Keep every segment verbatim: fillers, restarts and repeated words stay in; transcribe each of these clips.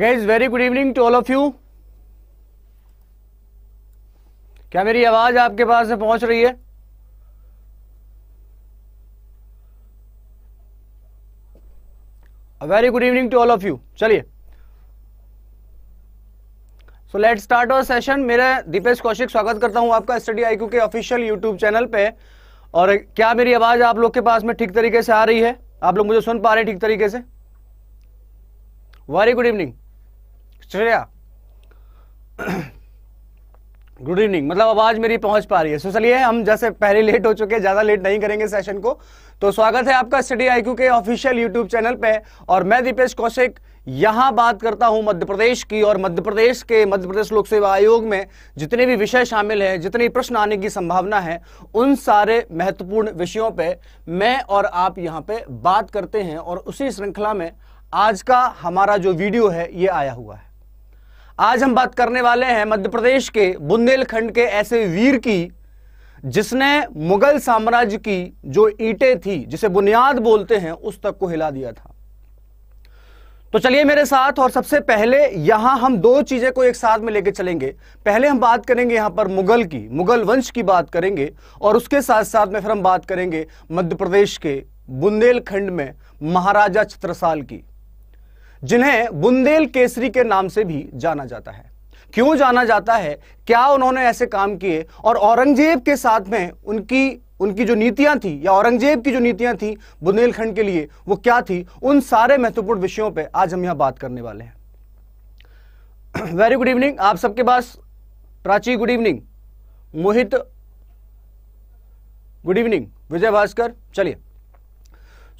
Guys very good evening to all of you. क्या मेरी आवाज आपके पास से पहुंच रही है? Very good evening to all of you. चलिए so let start our session. मेरा दीपेश कौशिक स्वागत करता हूं आपका स्टडी आईक्यू के ऑफिशियल यूट्यूब चैनल पे। और क्या मेरी आवाज आप लोग के पास में ठीक तरीके से आ रही है? आप लोग मुझे सुन पा रहे हैं ठीक तरीके से? Very good evening Shreya, good evening. मतलब आवाज मेरी पहुंच पा रही है। सो चलिए हम जैसे पहले लेट हो चुके हैं, ज्यादा लेट नहीं करेंगे सेशन को। तो स्वागत है आपका स्टडी आईक्यू के ऑफिशियल यूट्यूब चैनल पे और मैं दीपेश कौशिक यहाँ बात करता हूँ मध्य प्रदेश की। और मध्य प्रदेश के मध्य प्रदेश लोक सेवा आयोग में जितने भी विषय शामिल हैं, जितने प्रश्न आने की संभावना है, उन सारे महत्वपूर्ण विषयों पे मैं और आप यहाँ पे बात करते हैं। और उसी श्रृंखला में आज का हमारा जो वीडियो है ये आया हुआ है। आज हम बात करने वाले हैं मध्य प्रदेश के बुंदेलखंड के ऐसे वीर की जिसने मुगल साम्राज्य की जो ईंटें थी, जिसे बुनियाद बोलते हैं, उस तक को हिला दिया था। तो चलिए मेरे साथ। और सबसे पहले यहां हम दो चीजें को एक साथ में लेकर चलेंगे। पहले हम बात करेंगे यहां पर मुगल की, मुगल वंश की बात करेंगे और उसके साथ साथ में फिर हम बात करेंगे मध्य प्रदेश के बुंदेलखंड में महाराजा छत्रसाल की, जिन्हें बुंदेल केसरी के नाम से भी जाना जाता है। क्यों जाना जाता है, क्या उन्होंने ऐसे काम किए और औरंगजेब के साथ में उनकी उनकी जो नीतियां थी या औरंगजेब की जो नीतियां थी बुंदेलखंड के लिए वो क्या थी, उन सारे महत्वपूर्ण विषयों पे आज हम यहां बात करने वाले हैं। वेरी गुड इवनिंग आप सबके पास। Prachi good evening, Mohit good evening, Vijay Bhaskar. चलिए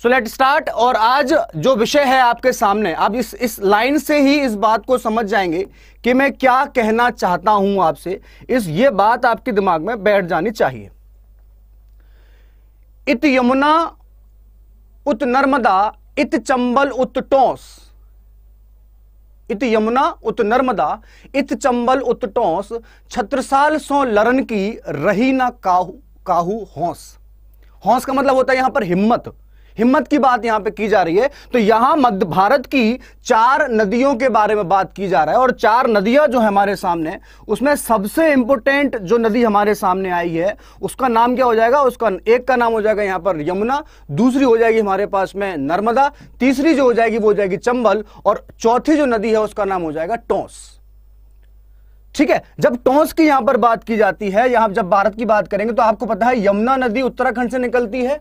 सो लेट स्टार्ट। और आज जो विषय है आपके सामने, आप इस इस लाइन से ही इस बात को समझ जाएंगे कि मैं क्या कहना चाहता हूं आपसे। इस ये बात आपके दिमाग में बैठ जानी चाहिए। इत यमुना उत नर्मदा, इत चंबल उत टोंस। इत यमुना उत नर्मदा, इत चंबल उत टोंस, छत्रसाल सो लरन की रही ना काहू काहू हौस। हौस का मतलब होता है यहां पर हिम्मत। हिम्मत की बात यहां पे की जा रही है। तो यहां मध्य भारत की चार नदियों के बारे में बात की जा रहा है। और चार नदियां जो है हमारे सामने, उसमें सबसे इंपोर्टेंट जो नदी हमारे सामने आई है उसका नाम क्या हो जाएगा? उसका एक का नाम हो जाएगा यहां पर यमुना, दूसरी हो जाएगी हमारे पास में नर्मदा, तीसरी जो हो जाएगी वो हो जाएगी चंबल और चौथी जो नदी है उसका नाम हो जाएगा टोंस। ठीक है। जब टोंस की यहां पर बात की जाती है, यहां जब भारत की बात करेंगे तो आपको पता है यमुना नदी उत्तराखंड से निकलती है,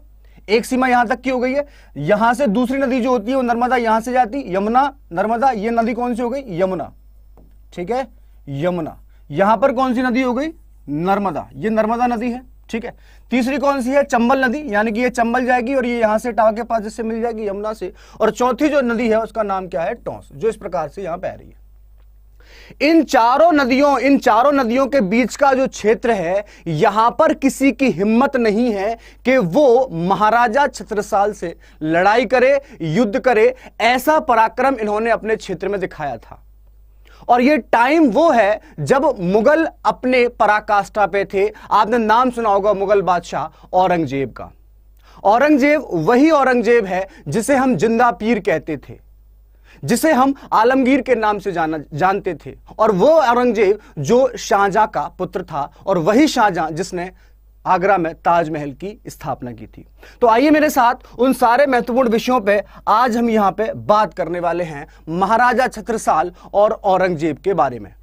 एक सीमा यहां तक की हो गई है। यहां से दूसरी नदी जो होती है वो नर्मदा यहां से जाती, यमुना नर्मदा, ये नदी कौन सी हो गई? यमुना। ठीक है, यमुना। यहां पर कौन सी नदी हो गई? नर्मदा। ये नर्मदा नदी है। ठीक है। तीसरी कौन सी है? चंबल नदी, यानी कि ये चंबल जाएगी और ये यहां से टावर के पास जिससे मिल जाएगी यमुना से। और चौथी जो नदी है उसका नाम क्या है? टोंस, जो इस प्रकार से यहां बह रही है। इन चारों नदियों इन चारों नदियों के बीच का जो क्षेत्र है, यहां पर किसी की हिम्मत नहीं है कि वो महाराजा छत्रसाल से लड़ाई करे, युद्ध करे। ऐसा पराक्रम इन्होंने अपने क्षेत्र में दिखाया था। और ये टाइम वो है जब मुगल अपने पराकाष्ठा पे थे। आपने नाम सुना होगा मुगल बादशाह औरंगजेब का। औरंगजेब वही औरंगजेब है जिसे हम जिंदा पीर कहते थे, जिसे हम आलमगीर के नाम से जाना जानते थे। और वो औरंगजेब जो शाहजहां का पुत्र था और वही शाहजहां जिसने आगरा में ताजमहल की स्थापना की थी। तो आइए मेरे साथ उन सारे महत्वपूर्ण विषयों पे आज हम यहाँ पे बात करने वाले हैं महाराजा छत्रसाल और औरंगजेब के बारे में।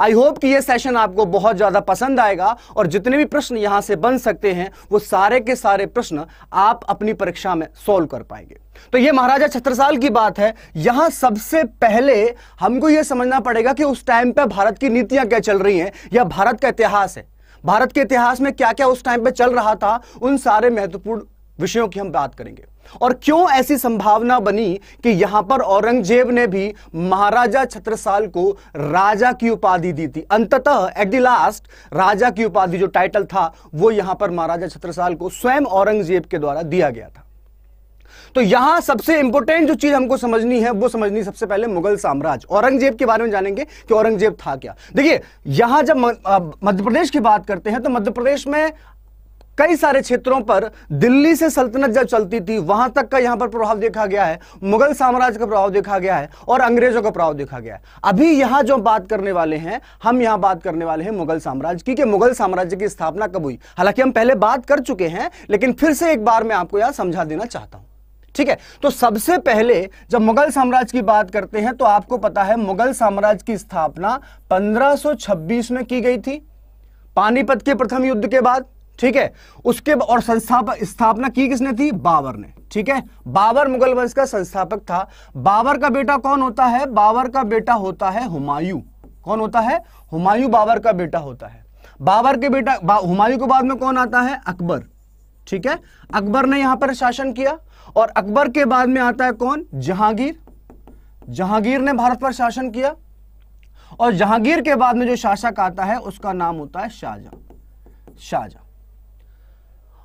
आई होप कि ये सेशन आपको बहुत ज़्यादा पसंद आएगा और जितने भी प्रश्न यहाँ से बन सकते हैं वो सारे के सारे प्रश्न आप अपनी परीक्षा में सॉल्व कर पाएंगे। तो ये महाराजा छत्रसाल की बात है। यहाँ सबसे पहले हमको ये समझना पड़ेगा कि उस टाइम पे भारत की नीतियाँ क्या चल रही हैं या भारत का इतिहास है, भारत के इतिहास में क्या क्या उस टाइम पर चल रहा था, उन सारे महत्वपूर्ण विषयों की हम बात करेंगे। और क्यों ऐसी संभावना बनी कि यहां पर औरंगजेब ने भी महाराजा छत्रसाल को राजा की उपाधि दी थी। अंततः एट द लास्ट राजा की उपाधि जो टाइटल था वो यहां पर महाराजा छत्रसाल को स्वयं औरंगजेब के द्वारा दिया गया था। तो यहां सबसे इंपॉर्टेंट जो चीज हमको समझनी है वो समझनी सबसे पहले मुगल साम्राज्य। औरंगजेब के बारे में जानेंगे कि औरंगजेब था क्या। देखिए यहां जब मध्य प्रदेश की बात करते हैं तो मध्य प्रदेश में कई सारे क्षेत्रों पर दिल्ली से सल्तनत जब चलती थी वहां तक का यहां पर प्रभाव देखा गया है, मुगल साम्राज्य का प्रभाव देखा गया है और अंग्रेजों का प्रभाव देखा गया है। अभी यहां जो बात करने वाले हैं, हम यहां बात करने वाले हैं मुगल साम्राज्य की, कि मुगल साम्राज्य की स्थापना कब हुई। हालांकि हम पहले बात कर चुके हैं, लेकिन फिर से एक बार मैं आपको यहां समझा देना चाहता हूं, ठीक है। तो सबसे पहले जब मुगल साम्राज्य की बात करते हैं तो आपको पता है मुगल साम्राज्य की स्थापना पंद्रह सौ छब्बीस में की गई थी, पानीपत के प्रथम युद्ध के बाद, ठीक है। उसके और संस्थापक स्थापना की किसने थी? बाबर ने, ठीक है। बाबर मुगल वंश का संस्थापक था। बाबर का बेटा कौन होता है? बाबर का बेटा होता है हुमायूं। कौन होता है? हुमायूं बाबर का बेटा होता है। बाबर के बेटा बा, हुमायूं के बाद में कौन आता है? अकबर, ठीक है। अकबर ने यहां पर शासन किया और अकबर के बाद में आता है कौन? जहांगीर। जहांगीर ने भारत पर शासन किया और जहांगीर के बाद में जो शासक आता है उसका नाम होता है शाहजहां। शाहजहां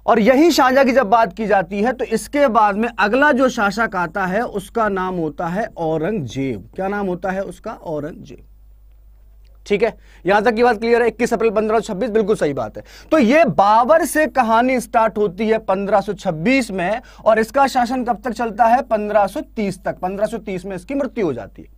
और यही शाहजहां की जब बात की जाती है तो इसके बाद में अगला जो शासक आता है उसका नाम होता है औरंगजेब। क्या नाम होता है उसका? औरंगजेब, ठीक है। यहां तक की बात क्लियर है? इक्कीस अप्रैल पंद्रह सौ छब्बीस बिल्कुल सही बात है। तो ये बाबर से कहानी स्टार्ट होती है पंद्रह सौ छब्बीस में और इसका शासन कब तक चलता है? पंद्रह सौ तीस तक। पंद्रह सौ तीस में इसकी मृत्यु हो जाती है।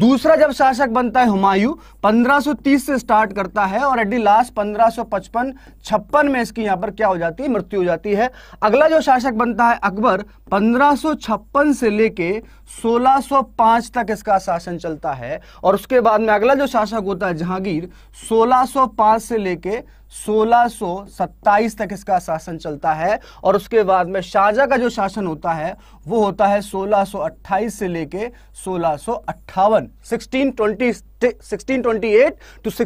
दूसरा जब शासक बनता है हुमायूं, पंद्रह सौ तीस से स्टार्ट करता है और एट दी लास्ट पंद्रह सौ पचपन छप्पन में इसकी यहां पर क्या हो जाती है? मृत्यु हो जाती है। अगला जो शासक बनता है अकबर, पंद्रह सौ छप्पन से लेके सोलह सौ पाँच तक इसका शासन चलता है और उसके बाद में अगला जो शासक होता है जहांगीर, सोलह सौ पाँच से लेके सोलह सौ सत्ताईस तक इसका शासन चलता है और उसके बाद में शाहजहां का जो शासन होता है वो होता है सोलह सौ अट्ठाईस से लेके सोलह सौ अट्ठावन, सोलह सौ अट्ठावन टू सोलह सौ अट्ठावन टू सोलह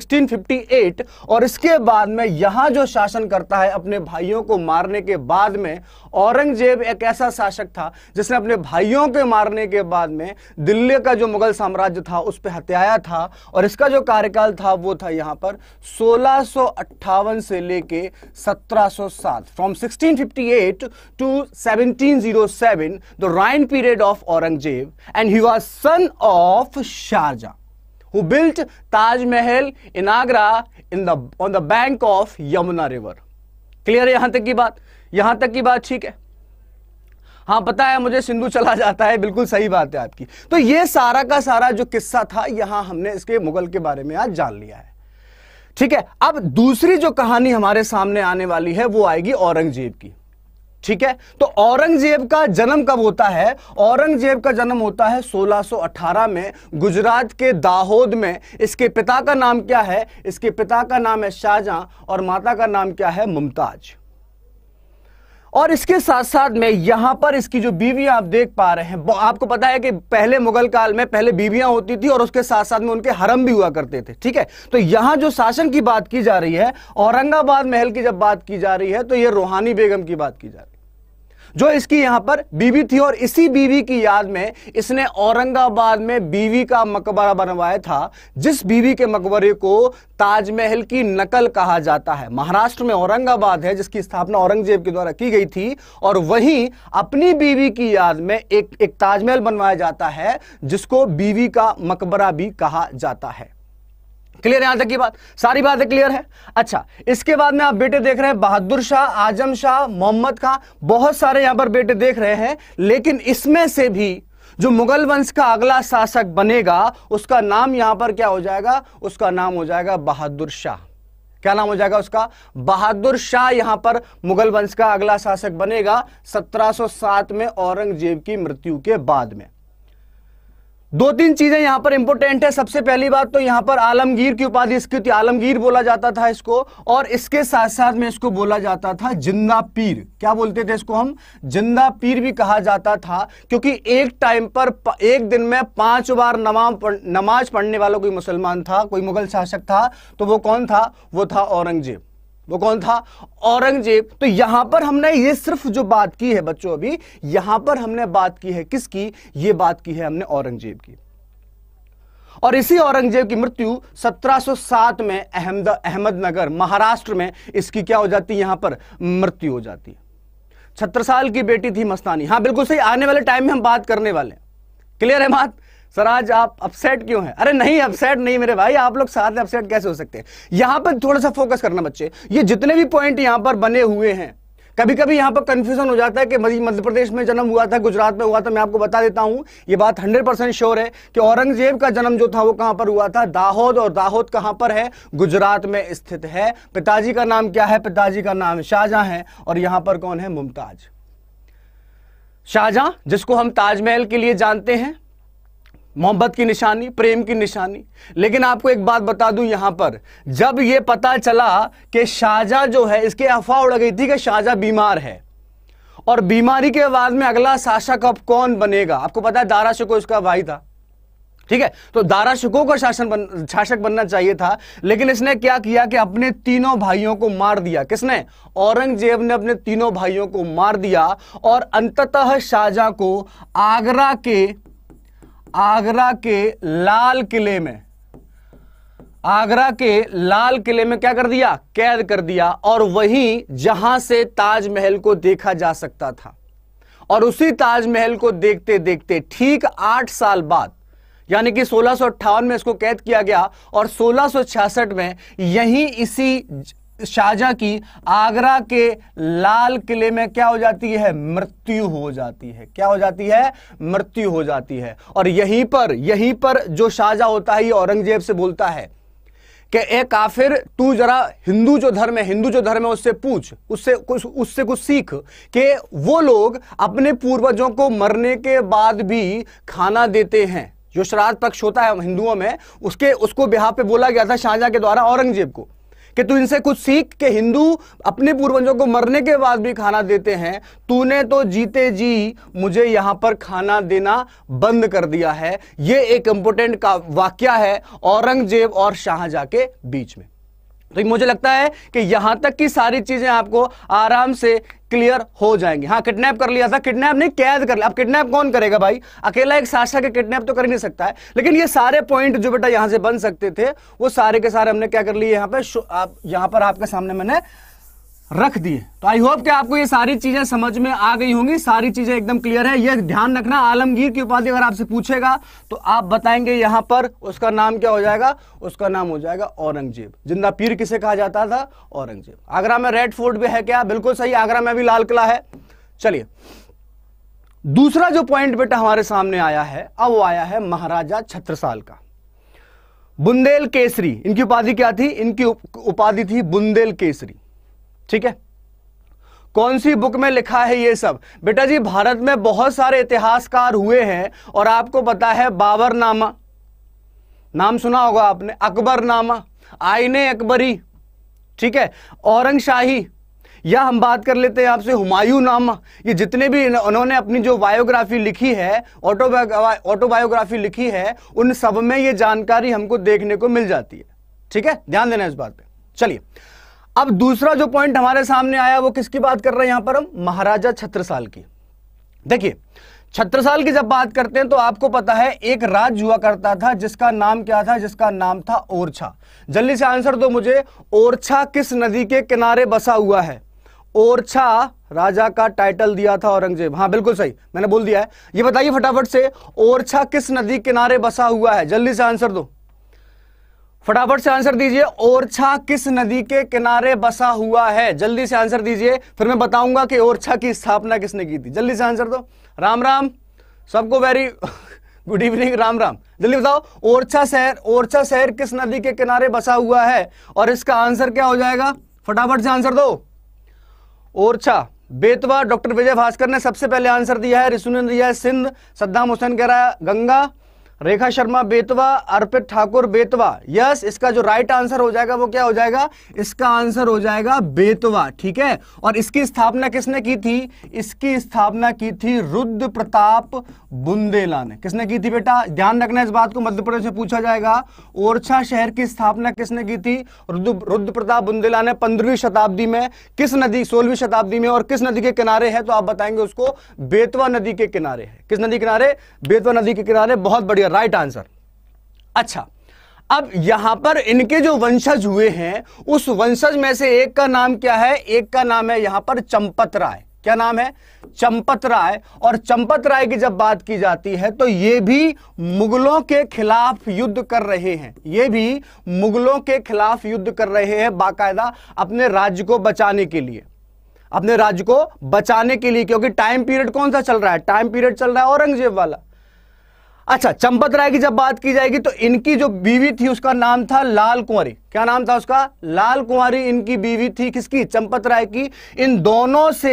सौ अट्ठावन। और इसके बाद में यहां जो शासन करता है अपने भाइयों को मारने के बाद में, औरंगजेब एक ऐसा शासक था जिसने अपने भाइयों के मारने के बाद में दिल्ली का जो मुगल साम्राज्य था उस पर हत्याया था और इसका जो कार्यकाल था वो था यहां पर सोलह सौ अट्ठावन से लेके सत्रह सौ सात, फ्रॉम सोलह सौ अट्ठावन to seventeen O seven, the reign period of Aurangzeb. And he was son of Shahjahan who built Tajmahal in Agra in the on the bank of Yamuna river। Clear है यहां तक की बात? यहां तक की बात ठीक है? हाँ, पता है मुझे, सिंधु चला जाता है, बिल्कुल सही बात है आपकी। तो ये सारा का सारा जो किस्सा था यहां हमने इसके मुगल के बारे में आज जान लिया है, ठीक है। अब दूसरी जो कहानी हमारे सामने आने वाली है वो आएगी औरंगजेब की, ठीक है। तो औरंगजेब का जन्म कब होता है? औरंगजेब का जन्म होता है सोलह सौ अठारह में गुजरात के दाहोद में। इसके पिता का नाम क्या है? इसके पिता का नाम है शाहजहां और माता का नाम क्या है? मुमताज। और इसके साथ साथ में यहां पर इसकी जो बीवियां आप देख पा रहे हैं, आपको पता है कि पहले मुगल काल में पहले बीवियां होती थी और उसके साथ साथ में उनके हरम भी हुआ करते थे, ठीक है। तो यहां जो शासन की बात की जा रही है, औरंगाबाद महल की जब बात की जा रही है तो ये रोहानी बेगम की बात की जा रही है जो इसकी यहां पर बीवी थी और इसी बीवी की याद में इसने औरंगाबाद में बीवी का मकबरा बनवाया था, जिस बीवी के मकबरे को ताजमहल की नकल कहा जाता है। महाराष्ट्र में औरंगाबाद है जिसकी स्थापना औरंगजेब के द्वारा की गई थी और वहीं अपनी बीवी की याद में एक एक ताजमहल बनवाया जाता है जिसको बीवी का मकबरा भी कहा जाता है। क्लियर है यहां तक की बात? सारी बातें क्लियर है? अच्छा, इसके बाद में आप बेटे देख रहे हैं बहादुर शाह, आजम शाह, मोहम्मद खां, बहुत सारे यहां पर बेटे देख रहे हैं। लेकिन इसमें से भी जो मुगल वंश का अगला शासक बनेगा उसका नाम यहां पर क्या हो जाएगा? उसका नाम हो जाएगा बहादुर शाह। क्या नाम हो जाएगा उसका? बहादुर शाह। यहां पर मुगल वंश का अगला शासक बनेगा सत्रह सौ सात में औरंगजेब की मृत्यु के बाद में। दो तीन चीजें यहां पर इंपॉर्टेंट है। सबसे पहली बात तो यहां पर आलमगीर की उपाधि इसकी थी, आलमगीर बोला जाता था इसको और इसके साथ साथ में इसको बोला जाता था जिंदा पीर। क्या बोलते थे इसको? हम जिंदा पीर भी कहा जाता था क्योंकि एक टाइम पर एक दिन में पांच बार नमाज पढ़ने वाला कोई मुसलमान था, कोई मुगल शासक था, तो वो कौन था? वो था औरंगजेब। वो कौन था? औरंगजेब। तो यहां पर हमने ये सिर्फ जो बात की है बच्चों, अभी यहां पर हमने बात की है किसकी? ये बात की है हमने औरंगजेब की। और इसी औरंगजेब की मृत्यु सत्रह सौ सात में अहमद अहमदनगर महाराष्ट्र में इसकी क्या हो जाती है? यहां पर मृत्यु हो जाती है। छत्रसाल की बेटी थी मस्तानी। हाँ बिल्कुल सही, आने वाले टाइम में हम बात करने वाले हैं। क्लियर है बात? सर आज आप अपसेट क्यों हैं? अरे नहीं अपसेट नहीं मेरे भाई, आप लोग साथ में अपसेट कैसे हो सकते हैं। यहाँ पर थोड़ा सा फोकस करना बच्चे, ये जितने भी पॉइंट यहाँ पर बने हुए हैं, कभी कभी यहाँ पर कंफ्यूजन हो जाता है कि मध्य प्रदेश में जन्म हुआ था, गुजरात में हुआ था। मैं आपको बता देता हूँ, ये बात हंड्रेड परसेंट श्योर है कि औरंगजेब का जन्म जो था वो कहाँ पर हुआ था, दाहोद, और दाहोद कहाँ पर है, गुजरात में स्थित है। पिताजी का नाम क्या है, पिताजी का नाम शाहजहां है, और यहाँ पर कौन है, मुमताज। शाहजहां जिसको हम ताजमहल के लिए जानते हैं, मोहब्बत की निशानी, प्रेम की निशानी। लेकिन आपको एक बात बता दूं, यहाँ पर जब ये पता चला कि शाहजहां जो है, इसके अफवाह उड़ गई थी कि शाहजहां बीमार है, और बीमारी के बाद में अगला शासक अब कौन बनेगा, आपको पता है दारा शिकोह इसका भाई था, ठीक है, तो दारा शिकोह का शासन बन, शासक बनना चाहिए था। लेकिन इसने क्या किया कि अपने तीनों भाइयों को मार दिया। किसने? औरंगजेब ने अपने तीनों भाइयों को मार दिया, और अंततः शाहजहां को आगरा के आगरा के लाल किले में आगरा के लाल किले में क्या कर दिया, कैद कर दिया। और वहीं जहां से ताजमहल को देखा जा सकता था, और उसी ताजमहल को देखते देखते ठीक आठ साल बाद यानी कि सोलह सौ अट्ठावन में इसको कैद किया गया, और सोलह सौ छियासठ में यहीं इसी शाहजहां की आगरा के लाल किले में क्या हो जाती है, मृत्यु हो जाती है। क्या हो जाती है, मृत्यु हो जाती है। और यहीं पर यहीं पर जो शाहजहां होता है, ये औरंगजेब से बोलता है कि ए काफिर, तू जरा हिंदू जो धर्म है हिंदू जो धर्म है उससे पूछ, उससे कुछ उससे कुछ सीख कि वो लोग अपने पूर्वजों को मरने के बाद भी खाना देते हैं। जो श्राद्ध पक्ष होता है हिंदुओं में, उसके उसको बिहार पे बोला गया था शाहजहां के द्वारा औरंगजेब को कि तू इनसे कुछ सीख के हिंदू अपने पूर्वजों को मरने के बाद भी खाना देते हैं, तूने तो जीते जी मुझे यहाँ पर खाना देना बंद कर दिया है। ये एक इम्पोर्टेंट का वाक्या है औरंगजेब और शाहजहां के बीच में। तो मुझे लगता है कि यहाँ तक की सारी चीज़ें आपको आराम से क्लियर हो जाएंगी। हाँ किडनैप कर लिया था, किडनैप नहीं कैद कर लिया। अब किडनैप कौन करेगा भाई, अकेला एक शासक के किडनैप तो कर ही नहीं सकता है। लेकिन ये सारे पॉइंट जो बेटा यहाँ से बन सकते थे वो सारे के सारे हमने क्या कर लिए, यहाँ पर आप यहाँ पर आपके सामने मैंने रख दिए। तो आई होप कि आपको ये सारी चीज़ें समझ में आ गई होंगी, सारी चीज़ें एकदम क्लियर है। ये ध्यान रखना, आलमगीर की उपाधि अगर आपसे पूछेगा तो आप बताएंगे यहाँ पर उसका नाम क्या हो जाएगा, उसका नाम हो जाएगा औरंगजेब। जिंदा पीर किसे कहा जाता था, औरंगजेब। आगरा में रेड फोर्ट भी है क्या, बिल्कुल सही, आगरा में भी लाल किला है। चलिए दूसरा जो पॉइंट बेटा हमारे सामने आया है, अब वो आया है महाराजा छत्रसाल का। बुंदेल केसरी, इनकी उपाधि क्या थी, इनकी उपाधि थी बुंदेल केसरी, ठीक है। कौन सी बुक में लिखा है ये सब बेटा जी, भारत में बहुत सारे इतिहासकार हुए हैं, और आपको पता है बाबरनामा नाम सुना होगा आपने, अकबरनामा, आईने अकबरी, ठीक है, औरंगशाही, या हम बात कर लेते हैं आपसे हुमायूं नामा। ये जितने भी उन्होंने अपनी जो बायोग्राफी लिखी है, ऑटोबायोग्राफी लिखी है, उन सब में ये जानकारी हमको देखने को मिल जाती है, ठीक है, ध्यान देना इस बात पर। चलिए अब दूसरा जो पॉइंट हमारे सामने आया वो किसकी बात कर रहे हैं, यहां पर हम महाराजा छत्रसाल की। देखिए छत्रसाल की जब बात करते हैं तो आपको पता है एक राज्य हुआ करता था जिसका नाम क्या था, जिसका नाम था ओरछा। जल्दी से आंसर दो मुझे, ओरछा किस नदी के किनारे बसा हुआ है। ओरछा राजा का टाइटल दिया था औरंगजेब, हाँ बिल्कुल सही, मैंने बोल दिया है। ये बताइए फटाफट से, ओरछा किस नदी किनारे बसा हुआ है, जल्दी से आंसर दो, फटाफट से आंसर दीजिए। ओरछा किस नदी के किनारे बसा हुआ है, जल्दी से आंसर दीजिए, फिर मैं बताऊंगा कि ओरछा की स्थापना किसने की थी। जल्दी से आंसर दो, राम राम सबको, very good evening, Ram Ram. जल्दी बताओ, ओरछा शहर ओरछा शहर किस नदी के किनारे बसा हुआ है, और इसका आंसर क्या हो जाएगा, फटाफट से आंसर दो। ओरछा, बेतवा, डॉक्टर विजय भास्कर ने सबसे पहले आंसर दिया है, रिसु ने दिया है सिंध, सद्दाम हुसैन कह रहा है गंगा, रेखा शर्मा बेतवा, अर्पित ठाकुर बेतवा, यस। इसका जो राइट आंसर हो जाएगा वो क्या हो जाएगा, इसका आंसर हो जाएगा बेतवा, ठीक है। और इसकी स्थापना किसने की थी, इसकी स्थापना की थी रुद्र प्रताप बुंदेला ने। किसने की थी बेटा, ध्यान रखना इस बात को, मध्य प्रदेश से पूछा जाएगा। ओरछा शहर की स्थापना किसने की थी, रुद्र प्रताप बुंदेला ने, पंद्रहवीं शताब्दी में। किस नदी, सोलहवीं शताब्दी में, और किस नदी के किनारे है, तो आप बताएंगे उसको बेतवा नदी के किनारे है। किस नदी किनारे, बेतवा नदी के किनारे, बहुत बढ़िया राइट आंसर। अच्छा अब यहां पर इनके जो वंशज हुए हैं उस वंशज में से एक का नाम क्या है, एक का नाम है यहां पर चंपत राय। क्या नाम है? चंपत राय। और चंपत राय की जब बात की जाती है तो ये भी मुगलों के खिलाफ युद्ध कर रहे हैं, ये भी मुगलों के खिलाफ युद्ध कर रहे हैं बाकायदा अपने राज्य को बचाने के लिए, अपने राज्य को बचाने के लिए, क्योंकि टाइम पीरियड कौन सा चल रहा है? टाइम पीरियड चल रहा है औरंगजेब वाला। अच्छा, चंपत राय की जब बात की जाएगी तो इनकी जो बीवी थी उसका नाम था लाल कुंवारी। क्या नाम था उसका? लाल कुंवारी इनकी बीवी थी। किसकी? चंपत राय की। इन दोनों से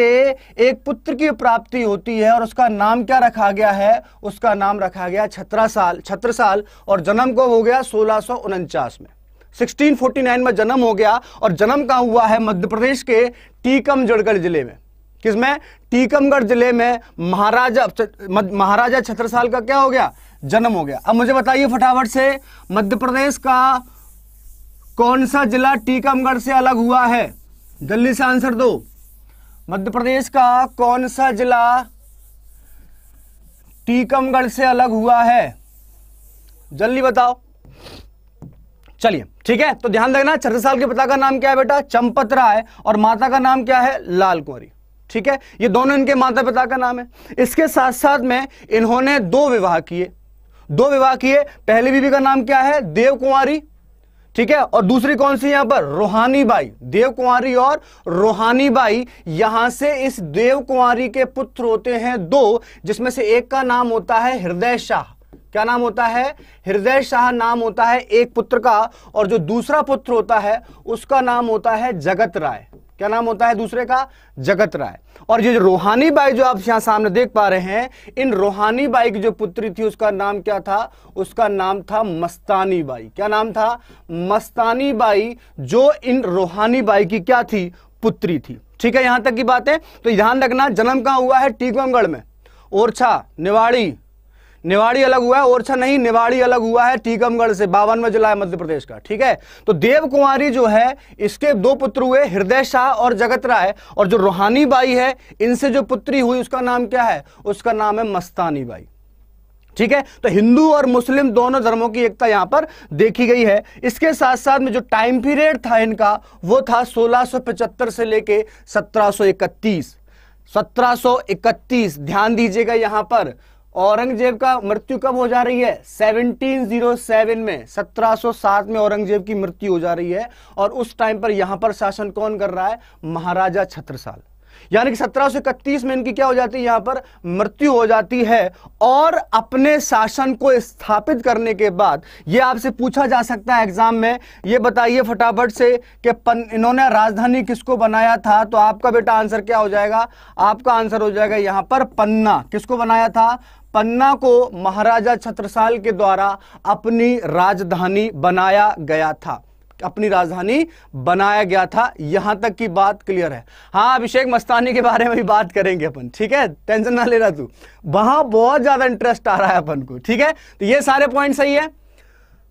एक पुत्र की प्राप्ति होती है और उसका नाम क्या रखा गया है? उसका नाम रखा गया छत्रसाल, छत्रसाल। और जन्म को हो गया सोलह सौ उनचास में, सोलह सौ उनचास में जन्म हो गया। और जन्म कहाँ हुआ है? मध्य प्रदेश के टीकमगढ़ जिले में। किसमें? टीकमगढ़ जिले में। महाराजा महाराजा छत्रसाल का क्या हो गया? जन्म हो गया। अब मुझे बताइए फटाफट से, मध्य प्रदेश का कौन सा जिला टीकमगढ़ से अलग हुआ है? जल्दी से आंसर दो। मध्य प्रदेश का कौन सा जिला टीकमगढ़ से अलग हुआ है? जल्दी बताओ। चलिए ठीक है, तो ध्यान रखना, छत्रसाल के पिता का नाम क्या है बेटा? चंपत राय। और माता का नाम क्या है? लाल कुंवारी। ठीक है, ये दोनों इनके माता पिता का नाम है। इसके साथ साथ में इन्होंने दो विवाह किए, दो विवाह किए। पहली बीवी का नाम क्या है? देवकुमारी। ठीक है, और दूसरी कौन सी? यहां पर रोहानी बाई। देवकुमारी और रोहानी बाई। यहां से इस देवकुमारी के पुत्र होते हैं दो, जिसमें से एक का नाम होता है हृदय शाह। क्या नाम होता है? हृदय शाह नाम होता है एक पुत्र का। और जो दूसरा पुत्र होता है उसका नाम होता है जगत राय। क्या नाम होता है दूसरे का? जगत राय। और ये जो रोहानी बाई जो आप यहाँ सामने देख पा रहे हैं, इन रोहानी बाई की जो पुत्री थी उसका नाम क्या था? उसका नाम था मस्तानी बाई। क्या नाम था? मस्तानी बाई, जो इन रोहानी बाई की क्या थी? पुत्री थी। ठीक है, यहां तक की बात है। तो ध्यान रखना, जन्म कहाँ हुआ है? टीकमगढ़ में। ओरछा, निवाड़ी, निवाड़ी अलग हुआ है, ओरछा नहीं, निवाड़ी अलग हुआ है टीकमगढ़ से। बावनवा जिला है मध्य प्रदेश का। ठीक है, तो देवकुमारी जो है इसके दो पुत्र हुए, हृदय शाह और जगत राय। और जो रोहानी बाई है इनसे जो पुत्री हुई उसका नाम क्या है? उसका नाम है मस्तानी बाई। ठीक है, तो हिंदू और मुस्लिम दोनों धर्मों की एकता यहां पर देखी गई है। इसके साथ साथ में जो टाइम पीरियड था इनका वो था सोलह सौ पचहत्तर से लेके सत्रह सौ इकतीस, सत्रह सौ इकतीस। ध्यान दीजिएगा यहां पर, औरंगजेब का मृत्यु कब हो जा रही है? सत्रह सौ सात में, सत्रह सौ सात में औरंगजेब की मृत्यु हो जा रही है। और उस टाइम पर यहां पर शासन कौन कर रहा है? महाराजा छत्रसाल। यानी कि सत्रह सौ इकतीस में इनकी क्या हो जाती है? यहां पर मृत्यु हो जाती है। और अपने शासन को स्थापित करने के बाद ये आपसे पूछा जा सकता है एग्जाम में, ये बताइए फटाफट से कि इन्होंने राजधानी किसको बनाया था? तो आपका बेटा आंसर क्या हो जाएगा? आपका आंसर हो जाएगा यहां पर पन्ना। किसको बनाया था? पन्ना को महाराजा छत्रसाल के द्वारा अपनी राजधानी बनाया गया था, अपनी राजधानी बनाया गया था। यहां तक की बात क्लियर है? हाँ, अभिषेक, मस्तानी के बारे में भी बात करेंगे अपन। ठीक है, टेंशन ना ले रहा तू, वहां बहुत ज्यादा इंटरेस्ट आ रहा है अपन को। ठीक है, तो ये सारे पॉइंट सही है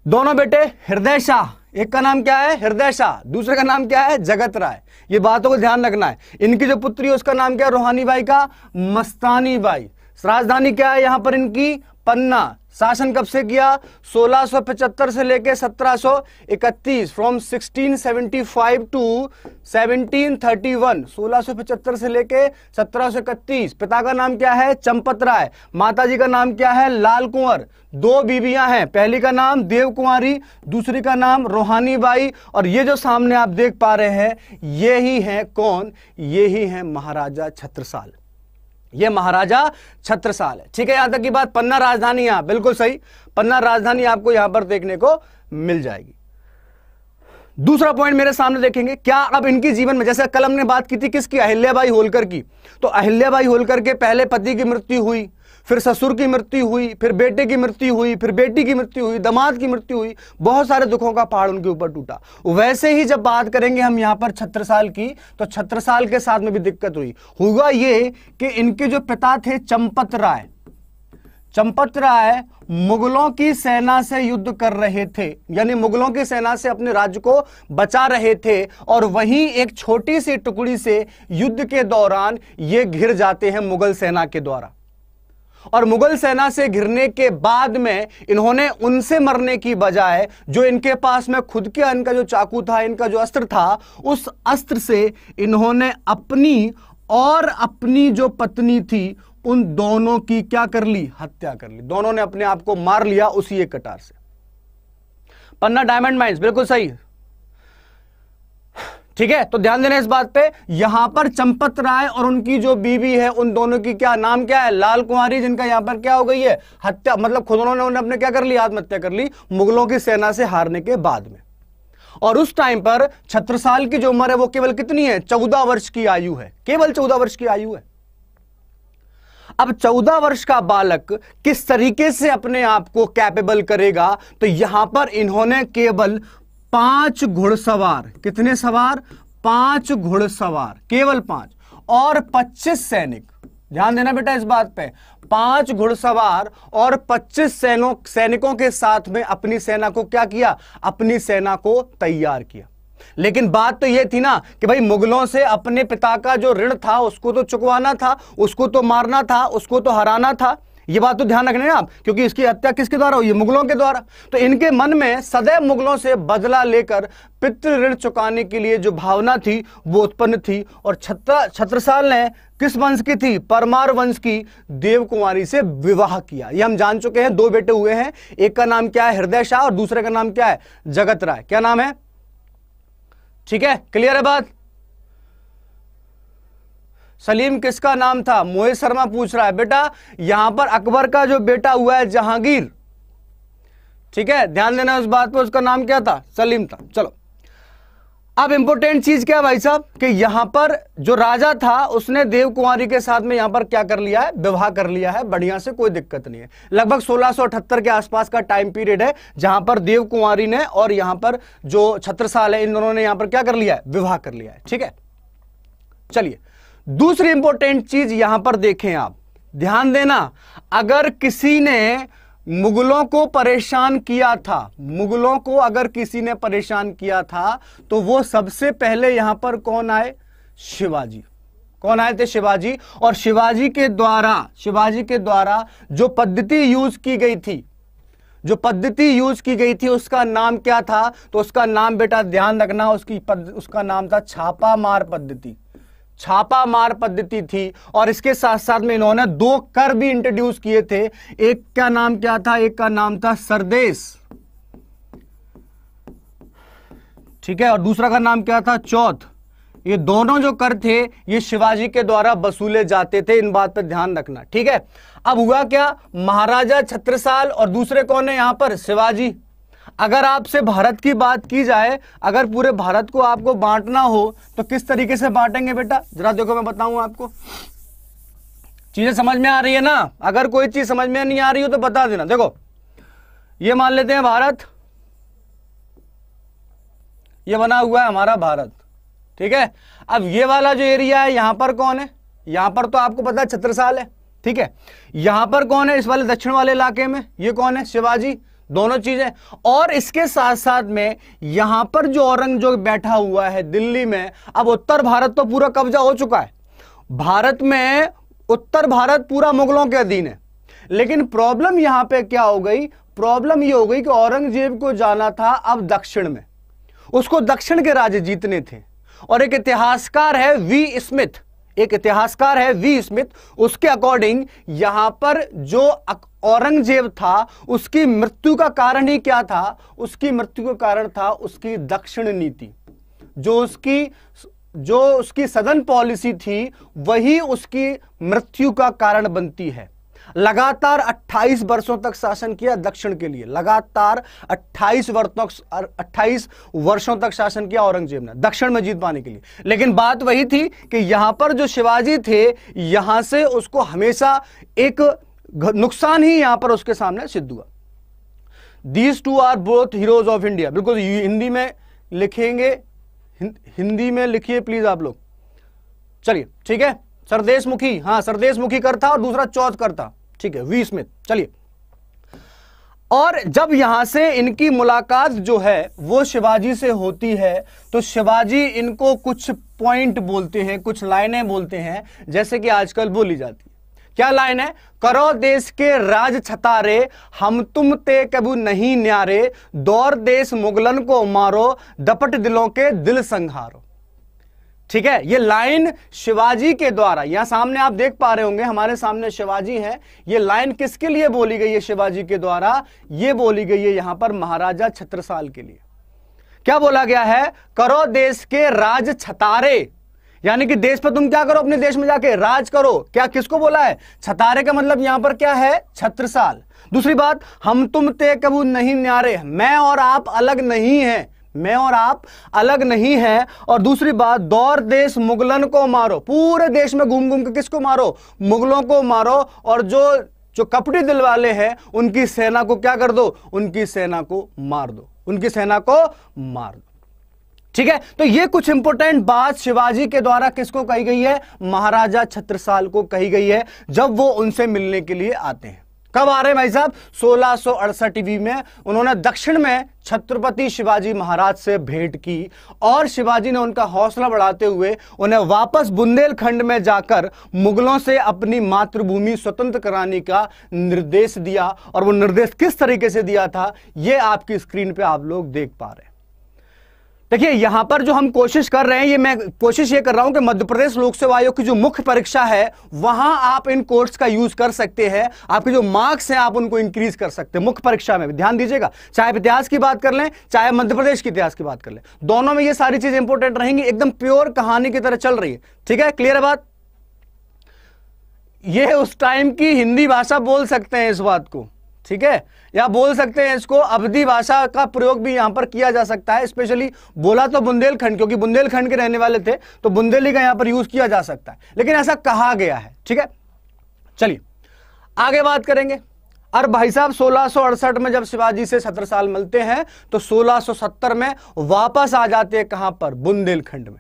दोनों बेटे। हृदय शाह, एक का नाम क्या है? हृदय शाह, दूसरे का नाम क्या है? जगत राय। ये बातों को ध्यान रखना है। इनकी जो पुत्री है उसका नाम क्या है? रोहानी बाई का मस्तानी बाई। राजधानी क्या है यहां पर इनकी? पन्ना। शासन कब से किया? सोलह सौ पचहत्तर से लेके सत्रह सौ इकतीस, फ्रॉम सोलह सौ पचहत्तर टू सत्रह सौ इकतीस। सोलह सौ पचहत्तर से लेके सत्रह सौ इकतीस। पिता का नाम क्या है? चंपत राय। माताजी का नाम क्या है? लाल कुंवर। दो बीवियां हैं, पहली का नाम देवकुमारी, दूसरी का नाम रोहानी बाई। और ये जो सामने आप देख पा रहे हैं ये ही है कौन? ये ही है महाराजा छत्रसाल। ये महाराजा छत्रसाल है। ठीक है, यहां तक की बात। पन्ना राजधानी, यहां बिल्कुल सही, पन्ना राजधानी आपको यहां पर देखने को मिल जाएगी। दूसरा पॉइंट मेरे सामने देखेंगे क्या अब इनकी जीवन में, जैसे कल हमने बात की थी किसकी? अहिल्याबाई होलकर की। तो अहिल्याबाई होलकर के पहले पति की मृत्यु हुई, फिर ससुर की मृत्यु हुई, फिर बेटे की मृत्यु हुई, फिर बेटी की मृत्यु हुई, दामाद की मृत्यु हुई। बहुत सारे दुखों का पहाड़ उनके ऊपर टूटा। वैसे ही जब बात करेंगे हम यहाँ पर छत्रसाल की, तो छत्रसाल के साथ में भी दिक्कत हुई। हुआ ये कि इनके जो पिता थे चंपत राय, चंपत राय मुगलों की सेना से युद्ध कर रहे थे, यानी मुगलों की सेना से अपने राज्य को बचा रहे थे। और वहीं एक छोटी सी टुकड़ी से युद्ध के दौरान ये घिर जाते हैं मुगल सेना के द्वारा। और मुगल सेना से घिरने के बाद में इन्होंने उनसे मरने की बजाय, जो इनके पास में खुद के इनका जो चाकू था, इनका जो अस्त्र था, उस अस्त्र से इन्होंने अपनी और अपनी जो पत्नी थी उन दोनों की क्या कर ली, हत्या कर ली। दोनों ने अपने आप को मार लिया उसी एक कटार से। पन्ना डायमंड माइंस बिल्कुल सही, ठीक है। तो ध्यान देना इस बात पे, यहां पर चंपत राय और उनकी जो बीवी है उन दोनों की क्या नाम क्या है, लाल कुमारी, जिनका यहां पर क्या हो गई है, हत्या, मतलब खुद उन्होंने उन्हें अपने क्या कर ली, आत्महत्या कर ली मुगलों की सेना से हारने के बाद में। और उस टाइम पर छत्रसाल की जो उम्र है वो केवल कितनी है, चौदह वर्ष की आयु है, केवल चौदह वर्ष की आयु है। अब चौदह वर्ष का बालक किस तरीके से अपने आप को कैपेबल करेगा, तो यहां पर इन्होंने केवल पांच घुड़सवार, कितने सवार, पांच घुड़सवार, केवल पांच, और पच्चीस सैनिक। ध्यान देना बेटा इस बात पे, पांच घुड़सवार और पच्चीस सैनों सैनिकों के साथ में अपनी सेना को क्या किया, अपनी सेना को तैयार किया। लेकिन बात तो यह थी ना कि भाई मुगलों से अपने पिता का जो ऋण था उसको तो चुकवाना था, उसको तो मारना था, उसको तो हराना था। ये बात तो ध्यान रखना है आप, क्योंकि इसकी हत्या किसके द्वारा हुई है, मुगलों के द्वारा। तो इनके मन में सदैव मुगलों से बदला लेकर पितृ ऋण चुकाने के लिए जो भावना थी वो उत्पन्न थी। और छत्र छत्रसाल ने किस वंश की थी, परमार वंश की देवकुमारी से विवाह किया। ये हम जान चुके हैं, दो बेटे हुए हैं, एक का नाम क्या है, हृदय शाह, और दूसरे का नाम क्या है, जगत राय। क्या नाम है, ठीक है, क्लियर है बात। सलीम किसका नाम था, मोहित शर्मा पूछ रहा है बेटा। यहां पर अकबर का जो बेटा हुआ है जहांगीर, ठीक है, ध्यान देना उस बात पर, उसका नाम क्या था, सलीम था। चलो अब इंपॉर्टेंट चीज क्या है भाई साहब, कि यहां पर जो राजा था उसने देवकुमारी के साथ में यहां पर क्या कर लिया है, विवाह कर लिया है, बढ़िया से, कोई दिक्कत नहीं है। लगभग सोलह सौ अठहत्तर के आसपास का टाइम पीरियड है जहां पर देवकुमारी ने और यहां पर जो छत्रसाल है इन दोनों ने यहां पर क्या कर लिया है, विवाह कर लिया है, ठीक है। चलिए दूसरी इंपॉर्टेंट चीज यहां पर देखें आप, ध्यान देना, अगर किसी ने मुगलों को परेशान किया था, मुगलों को अगर किसी ने परेशान किया था तो वो सबसे पहले यहां पर कौन आए, शिवाजी। कौन आए थे, शिवाजी। और शिवाजी के द्वारा शिवाजी के द्वारा जो पद्धति यूज की गई थी जो पद्धति यूज की गई थी उसका नाम क्या था, तो उसका नाम बेटा ध्यान रखना, उसकी पद, उसका नाम था छापामार पद्धति। छापामार पद्धति थी। और इसके साथ साथ में इन्होंने दो कर भी इंट्रोड्यूस किए थे, एक का नाम क्या था, एक का नाम था सरदेश, ठीक है, और दूसरा का नाम क्या था, चौथ। ये दोनों जो कर थे ये शिवाजी के द्वारा वसूले जाते थे, इन बात पर ध्यान रखना, ठीक है। अब हुआ क्या, महाराजा छत्रसाल और दूसरे कौन है यहां पर, शिवाजी। अगर आपसे भारत की बात की जाए, अगर पूरे भारत को आपको बांटना हो तो किस तरीके से बांटेंगे बेटा, जरा देखो मैं बताऊं आपको। चीजें समझ में आ रही है ना, अगर कोई चीज समझ में नहीं आ रही हो तो बता देना। देखो ये मान लेते हैं भारत, ये बना हुआ है हमारा भारत, ठीक है। अब ये वाला जो एरिया है यहां पर कौन है, यहां पर तो आपको पता है छत्रसाल है, ठीक है। यहां पर कौन है, इस वाले दक्षिण वाले इलाके में ये कौन है, शिवाजी। दोनों चीजें। और इसके साथ साथ में यहां पर जो औरंगजेब बैठा हुआ है दिल्ली में, अब उत्तर भारत तो पूरा कब्जा हो चुका है भारत में, उत्तर भारत पूरा मुगलों के अधीन है। लेकिन प्रॉब्लम यहां पे क्या हो गई, प्रॉब्लम ये हो गई कि औरंगजेब को जाना था अब दक्षिण में, उसको दक्षिण के राज्य जीतने थे। और एक इतिहासकार है वी स्मिथ एक इतिहासकार है वी स्मिथ उसके अकॉर्डिंग यहां पर जो औरंगजेब था उसकी मृत्यु का कारण ही क्या था, उसकी मृत्यु का कारण था उसकी दक्षिण नीति, जो उसकी जो उसकी सदर्न पॉलिसी थी वही उसकी मृत्यु का कारण बनती है। लगातार अट्ठाईस वर्षों तक शासन किया दक्षिण के लिए, लगातार अट्ठाईस वर्षों अट्ठाईस वर्षों तक शासन किया औरंगजेब ने दक्षिण में जीत पाने के लिए। लेकिन बात वही थी कि यहां पर जो शिवाजी थे यहां से उसको हमेशा एक नुकसान ही यहां पर उसके सामने सिद्ध हुआ। These two are both heroes of India, बिल्कुल हिंदी में लिखेंगे, हिंदी में लिखिए प्लीज आप लोग। चलिए ठीक है, सरदेश मुखी, हाँ सरदेश मुखी करता और दूसरा चौथ करता, ठीक है, वी स्मिथ। चलिए, और जब यहां से इनकी मुलाकात जो है वो शिवाजी से होती है तो शिवाजी इनको कुछ पॉइंट बोलते हैं, कुछ लाइनें बोलते हैं, जैसे कि आजकल बोली जाती है। क्या लाइन है, करो देश के राज छतारे, हम तुम ते कबू नहीं न्यारे, दौर देश मुगलन को मारो, दपट दिलों के दिल संहारो, ठीक है। ये लाइन शिवाजी के द्वारा, यहाँ सामने आप देख पा रहे होंगे हमारे सामने शिवाजी है, ये लाइन किसके लिए बोली गई है शिवाजी के द्वारा, ये बोली गई है यहाँ पर महाराजा छत्रसाल के लिए। क्या बोला गया है, करो देश के राज छतारे, यानी कि देश पर तुम क्या करो, अपने देश में जाके राज करो। क्या, किसको बोला है, छतारे का मतलब यहां पर क्या है, छत्रसाल। दूसरी बात, हम तुम ते कबू नहीं न्यारे, मैं और आप अलग नहीं हैं, मैं और आप अलग नहीं हैं। और दूसरी बात, दौर देश मुगलन को मारो, पूरे देश में घूम घूम के किसको मारो, मुगलों को मारो। और जो जो कपटी दिल वाले हैं उनकी सेना को क्या कर दो, उनकी सेना को मार दो, उनकी सेना को मार दो। ठीक है, तो ये कुछ इंपोर्टेंट बात शिवाजी के द्वारा किसको कही गई है, महाराजा छत्रसाल को कही गई है, जब वो उनसे मिलने के लिए आते हैं। कब आ रहे हैं भाई साहब, सोलह सौ अड़सठ ईस्वी में उन्होंने दक्षिण में छत्रपति शिवाजी महाराज से भेंट की और शिवाजी ने उनका हौसला बढ़ाते हुए उन्हें वापस बुंदेलखंड में जाकर मुगलों से अपनी मातृभूमि स्वतंत्र कराने का निर्देश दिया। और वो निर्देश किस तरीके से दिया था, ये आपकी स्क्रीन पर आप लोग देख पा रहे हैं। देखिए, यहाँ पर जो हम कोशिश कर रहे हैं, ये मैं कोशिश ये कर रहा हूँ कि मध्य प्रदेश लोक सेवा आयोग की जो मुख्य परीक्षा है वहाँ आप इन कोर्स का यूज कर सकते हैं, आपके जो मार्क्स हैं आप उनको इंक्रीज कर सकते हैं मुख्य परीक्षा में भी। ध्यान दीजिएगा, चाहे इतिहास की बात कर लें, चाहे मध्य प्रदेश की इतिहास की बात कर लें, दोनों में ये सारी चीज़ इंपॉर्टेंट रहेंगी। एकदम प्योर कहानी की तरह चल रही है, ठीक है, क्लियर है बात। ये उस टाइम की हिंदी भाषा बोल सकते हैं इस बात को, ठीक है, या बोल सकते हैं इसको अवधी भाषा का प्रयोग भी यहाँ पर किया जा सकता है। स्पेशली बोला तो बुंदेलखंड, क्योंकि बुंदेलखंड के रहने वाले थे तो बुंदेली का यहाँ पर यूज किया जा सकता है, लेकिन ऐसा कहा गया है। ठीक है, चलिए आगे बात करेंगे। और भाई साहब सोलह सौ अड़सठ में जब शिवाजी से छत्रसाल मिलते हैं तो सोलह सौ सत्तर में वापस आ जाते हैं कहां पर, बुंदेलखंड में।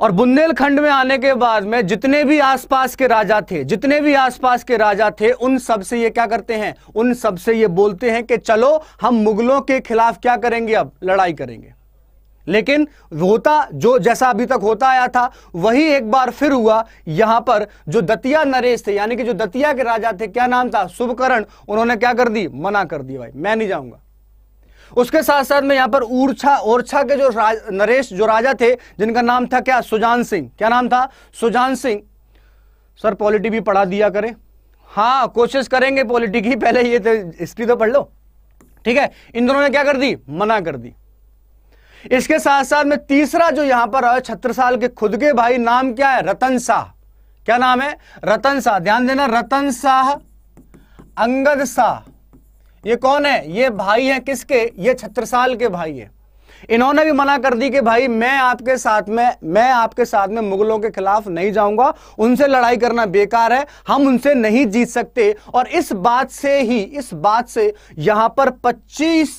और बुंदेलखंड में आने के बाद में जितने भी आसपास के राजा थे, जितने भी आसपास के राजा थे उन सब से ये क्या करते हैं, उन सब से ये बोलते हैं कि चलो हम मुगलों के खिलाफ क्या करेंगे, अब लड़ाई करेंगे। लेकिन होता जो जैसा अभी तक होता आया था वही एक बार फिर हुआ। यहाँ पर जो दतिया नरेश थे, यानी कि जो दतिया के राजा थे, क्या नाम था, शुभकरण, उन्होंने क्या कर दी, मना कर दी, भाई मैं नहीं जाऊँगा। उसके साथ साथ में यहाँ पर ओरछा, ओरछा के जो राज, नरेश जो राजा थे जिनका नाम था क्या, सुजान सिंह, क्या नाम था, सुजान सिंह। सर पॉलिटी भी पढ़ा दिया करें, हाँ कोशिश करेंगे पॉलिटी की, पहले ये तो हिस्ट्री तो पढ़ लो। ठीक है, इन दोनों ने क्या कर दी, मना कर दी। इसके साथ साथ में तीसरा जो यहाँ पर है छत्रसाल के खुद के भाई, नाम क्या है, रतन शाह, क्या नाम है, रतन शाह। ध्यान देना, रतन शाह, अंगद शाह, ये कौन है, ये भाई है किसके, ये छत्रसाल के भाई है। इन्होंने भी मना कर दी कि भाई मैं आपके साथ में मैं आपके साथ में मुगलों के खिलाफ नहीं जाऊंगा, उनसे लड़ाई करना बेकार है, हम उनसे नहीं जीत सकते। और इस बात से ही इस बात से यहाँ पर पच्चीस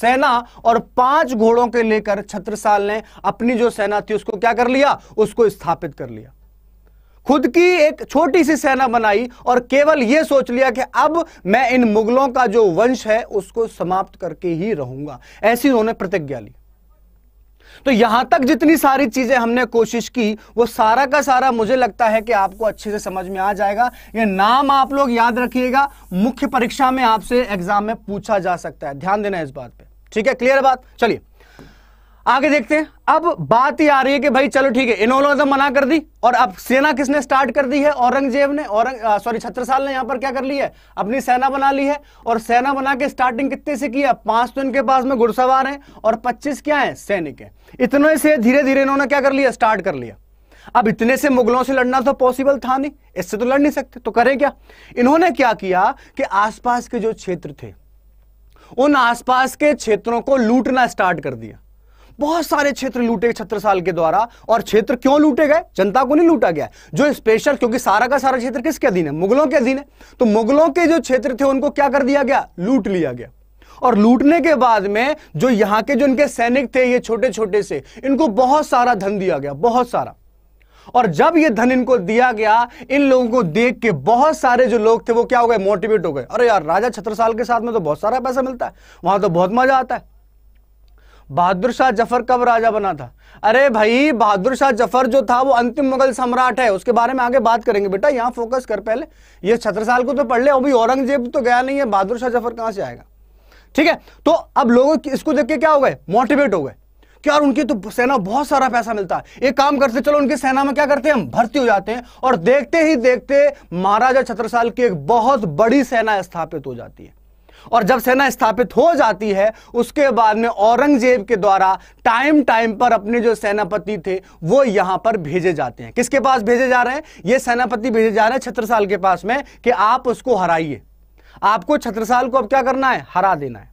सेना और पांच घोड़ों के लेकर छत्रसाल ने अपनी जो सेना थी उसको क्या कर लिया, उसको स्थापित कर लिया। खुद की एक छोटी सी सेना बनाई और केवल यह सोच लिया कि अब मैं इन मुगलों का जो वंश है उसको समाप्त करके ही रहूंगा, ऐसी उन्होंने प्रतिज्ञा ली। तो यहां तक जितनी सारी चीजें हमने कोशिश की वो सारा का सारा मुझे लगता है कि आपको अच्छे से समझ में आ जाएगा। ये नाम आप लोग याद रखिएगा, मुख्य परीक्षा में आपसे एग्जाम में पूछा जा सकता है, ध्यान देना इस बात पर। ठीक है, क्लियर बात। चलिए आगे देखते हैं। अब बात ये आ रही है कि भाई चलो ठीक है, इन्होंने तो मना कर दी और अब सेना किसने स्टार्ट कर दी है, औरंगजेब ने, और सॉरी छत्रसाल ने यहाँ पर क्या कर ली है, अपनी सेना बना ली है। और सेना बना के स्टार्टिंग कितने से की है, पांच तो इनके पास में घुड़सवार हैं और पच्चीस क्या है, सैनिक है। इतने से धीरे धीरे इन्होंने क्या कर लिया, स्टार्ट कर लिया। अब इतने से मुगलों से लड़ना तो पॉसिबल था नहीं, इससे तो लड़ नहीं सकते, तो करें क्या, इन्होंने क्या किया कि आसपास के जो क्षेत्र थे उन आसपास के क्षेत्रों को लूटना स्टार्ट कर दिया। बहुत सारे क्षेत्र लूटे गए छत्रसाल के द्वारा। और क्षेत्र क्यों लूटे गए, जनता को नहीं लूटा गया, जो स्पेशल, क्योंकि सारा का सारा क्षेत्र किसके अधीन है, मुगलों के अधीन है, तो मुगलों के जो क्षेत्र थे उनको क्या कर दिया गया, लूट लिया गया। और लूटने के बाद में जो यहाँ के जो इनके सैनिक थे, ये छोटे छोटे से, इनको बहुत सारा धन दिया गया, बहुत सारा। और जब ये धन इनको दिया गया, इन लोगों को देख के बहुत सारे जो लोग थे वो क्या हो गए, मोटिवेट हो गए। अरे यार राजा छत्रसाल के साथ में तो बहुत सारा पैसा मिलता है, वहां तो बहुत मजा आता है। बहादुर शाह जफर कब राजा बना था, अरे भाई बहादुर शाह जफर जो था वो अंतिम मुगल सम्राट है, उसके बारे में आगे बात करेंगे बेटा, यहाँ फोकस कर पहले ये छत्रसाल को तो पढ़ ले। अभी औरंगजेब तो गया नहीं है, बहादुर शाह जफर कहाँ से आएगा। ठीक है, तो अब लोग इसको देख के क्या हो गए, मोटिवेट हो गए। कि यार उनकी तो सेना बहुत सारा पैसा मिलता है, एक काम करते चलो उनकी सेना में क्या करते हैं हम भर्ती हो जाते हैं। और देखते ही देखते महाराजा छत्रसाल की एक बहुत बड़ी सेना स्थापित हो जाती है। और जब सेना स्थापित हो जाती है उसके बाद में औरंगजेब के द्वारा टाइम टाइम पर अपने जो सेनापति थे वो यहां पर भेजे जाते हैं। किसके पास भेजे जा रहे हैं? ये सेनापति भेजे जा रहे हैं छत्रसाल के पास में कि आप उसको हराइए, आपको छत्रसाल को अब क्या करना है, हरा देना है।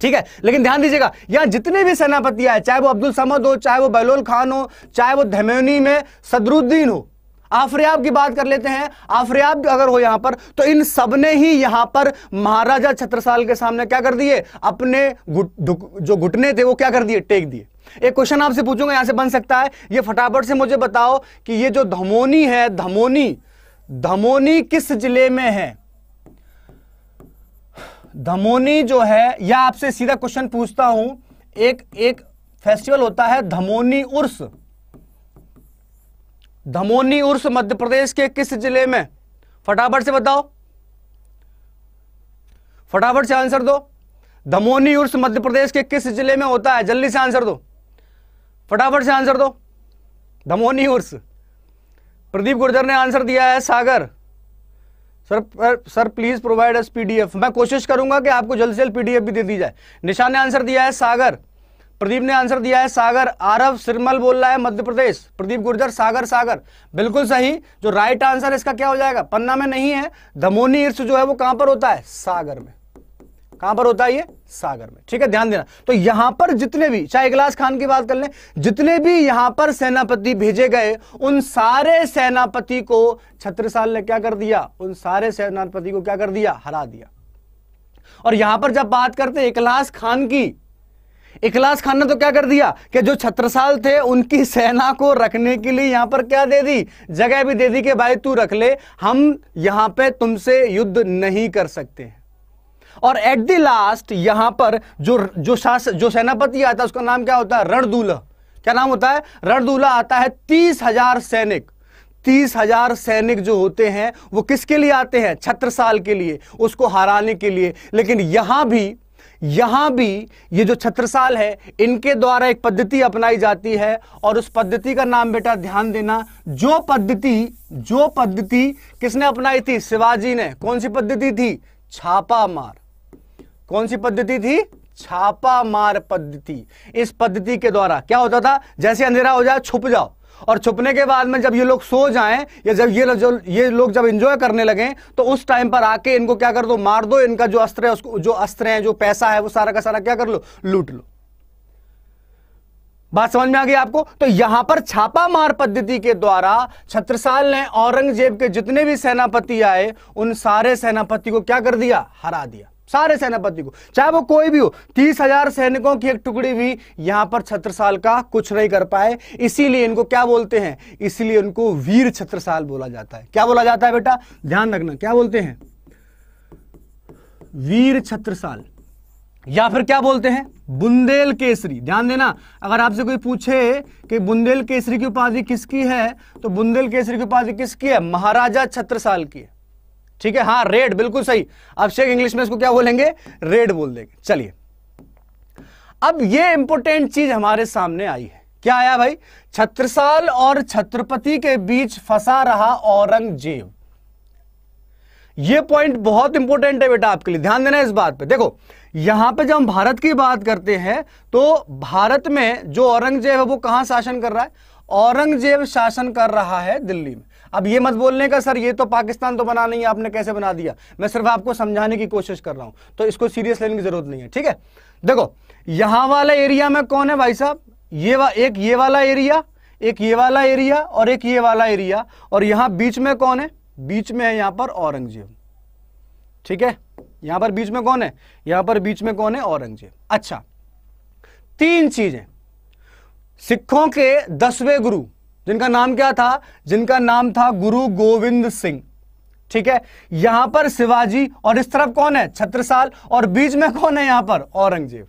ठीक है, लेकिन ध्यान दीजिएगा यहां जितने भी सेनापति आए, चाहे वो अब्दुल समद हो, चाहे वो बहलोल खान हो, चाहे वो धमेनी में सदरुद्दीन हो, आफरियाब की बात कर लेते हैं, आफरियाब अगर हो यहां पर, तो इन सबने ही यहां पर महाराजा छत्रसाल के सामने क्या कर दिए, अपने गुट, जो घुटने थे वो क्या कर दिए, टेक दिए। एक क्वेश्चन आपसे पूछूंगा, यहां से बन सकता है ये, फटाफट से मुझे बताओ कि ये जो धमोनी है, धमोनी धमोनी किस जिले में है? धमोनी जो है, या आपसे सीधा क्वेश्चन पूछता हूं, एक एक फेस्टिवल होता है धमोनी उर्स, धमोनी उर्स मध्य प्रदेश के किस जिले में? फटाफट से बताओ, फटाफट से आंसर दो। धमोनी उर्स मध्य प्रदेश के किस जिले में होता है? जल्दी से आंसर दो, फटाफट से आंसर दो। धमोनी उर्स, प्रदीप गुर्जर ने आंसर दिया है, Sagar sir sir please provide us PDF, मैं कोशिश करूंगा कि आपको जल्द से जल्द पीडीएफ भी दे दी जाए। निशा ने आंसर दिया है सागर, प्रदीप ने आंसर दिया है सागर, आरव सिरमल बोल रहा है मध्य प्रदेश, प्रदीप गुर्जर सागर सागर बिल्कुल सही। जो राइट आंसर है इसका क्या हो जाएगा, पन्ना में नहीं है, धमोनी इर्स जो है वो कहां पर होता है, सागर में। कहां पर होता है ये, सागर में। ठीक है, ध्यान देना। तो यहां पर जितने भी, चाहे इगलास खान की बात कर लें, जितने भी यहां पर सेनापति भेजे गए उन सारे सेनापति को छत्रसाल ने क्या कर दिया, उन सारे सेनापति को क्या कर दिया, हरा दिया। और यहां पर जब बात करते हैं इगलास खान की, इखलास खान ने तो क्या कर दिया कि जो छत्रसाल थे उनकी सेना को रखने के लिए यहां पर क्या दे दी, जगह भी दे दी कि भाई तू रख ले, हम यहां पे तुमसे युद्ध नहीं कर सकते हैं। और एट द लास्ट यहां पर जो जो शास जो सेनापति आता है उसका नाम क्या होता है, रणदूला। क्या नाम होता है, रणदूला आता है। तीस हजार सैनिक, तीस हजार सैनिक जो होते हैं वो किसके लिए आते हैं, छत्रसाल के लिए, उसको हराने के लिए। लेकिन यहां भी यहां भी ये जो छत्रसाल है इनके द्वारा एक पद्धति अपनाई जाती है, और उस पद्धति का नाम बेटा ध्यान देना, जो पद्धति जो पद्धति किसने अपनाई थी, शिवाजी ने। कौन सी पद्धति थी, छापा मार। कौन सी पद्धति थी, छापा मार पद्धति। इस पद्धति के द्वारा क्या होता था, जैसे अंधेरा हो जाए छुप जाओ, और छुपने के बाद में जब ये लोग सो जाएं या जब ये लोग ये लोग जब एंजॉय करने लगें तो उस टाइम पर आके इनको क्या कर दो, मार दो, इनका जो अस्त्र है उसको, जो अस्त्र है, जो पैसा है वो सारा का सारा क्या कर लो, लूट लो। बात समझ में आ गई आपको। तो यहां पर छापा मार पद्धति के द्वारा छत्रसाल ने औरंगजेब के जितने भी सेनापति आए उन सारे सेनापति को क्या कर दिया, हरा दिया। सारे सेनापति को, चाहे वो कोई भी हो। तीस हजार सैनिकों की एक टुकड़ी भी यहां पर छत्रसाल का कुछ नहीं कर पाए, इसीलिए इनको क्या बोलते हैं, इसीलिए उनको वीर छत्रसाल बोला जाता है। क्या बोला जाता है बेटा, ध्यान रखना, क्या बोलते हैं, वीर छत्रसाल, या फिर क्या बोलते हैं, बुंदेल केसरी। ध्यान देना, अगर आपसे कोई पूछे कि बुंदेल केसरी की उपाधि किसकी है, तो बुंदेल केसरी की उपाधि किसकी है, महाराजा छत्रसाल की है। ठीक है, हाँ, रेड बिल्कुल सही। अभिषेक इंग्लिश में इसको क्या बोलेंगे, रेड बोल देंगे। चलिए, अब ये इंपॉर्टेंट चीज हमारे सामने आई है। क्या आया भाई, छत्रसाल और छत्रपति के बीच फंसा रहा औरंगजेब। ये पॉइंट बहुत इंपॉर्टेंट है बेटा आपके लिए, ध्यान देना इस बात पे। देखो यहां पे जब हम भारत की बात करते हैं तो भारत में जो औरंगजेब है वो कहां शासन कर रहा है, औरंगजेब शासन कर रहा है दिल्ली में। अब ये मत बोलने का सर ये तो पाकिस्तान तो बना नहीं है, आपने कैसे बना दिया, मैं सिर्फ आपको समझाने की कोशिश कर रहा हूं, तो इसको सीरियस लेने की जरूरत नहीं है। ठीक है, देखो यहां वाला एरिया में कौन है भाई साहब, ये वा, एक ये वाला एरिया, एक ये वाला एरिया और एक ये वाला एरिया, और यहां बीच में कौन है, बीच में है यहां पर औरंगजेब। ठीक है, यहां पर बीच में कौन है, यहां पर बीच में कौन है, औरंगजेब। अच्छा, तीन चीजें, सिखों के दसवें गुरु जिनका नाम क्या था, जिनका नाम था गुरु गोविंद सिंह। ठीक है, यहां पर शिवाजी और इस तरफ कौन है, छत्रसाल, और बीच में कौन है यहां पर, औरंगजेब।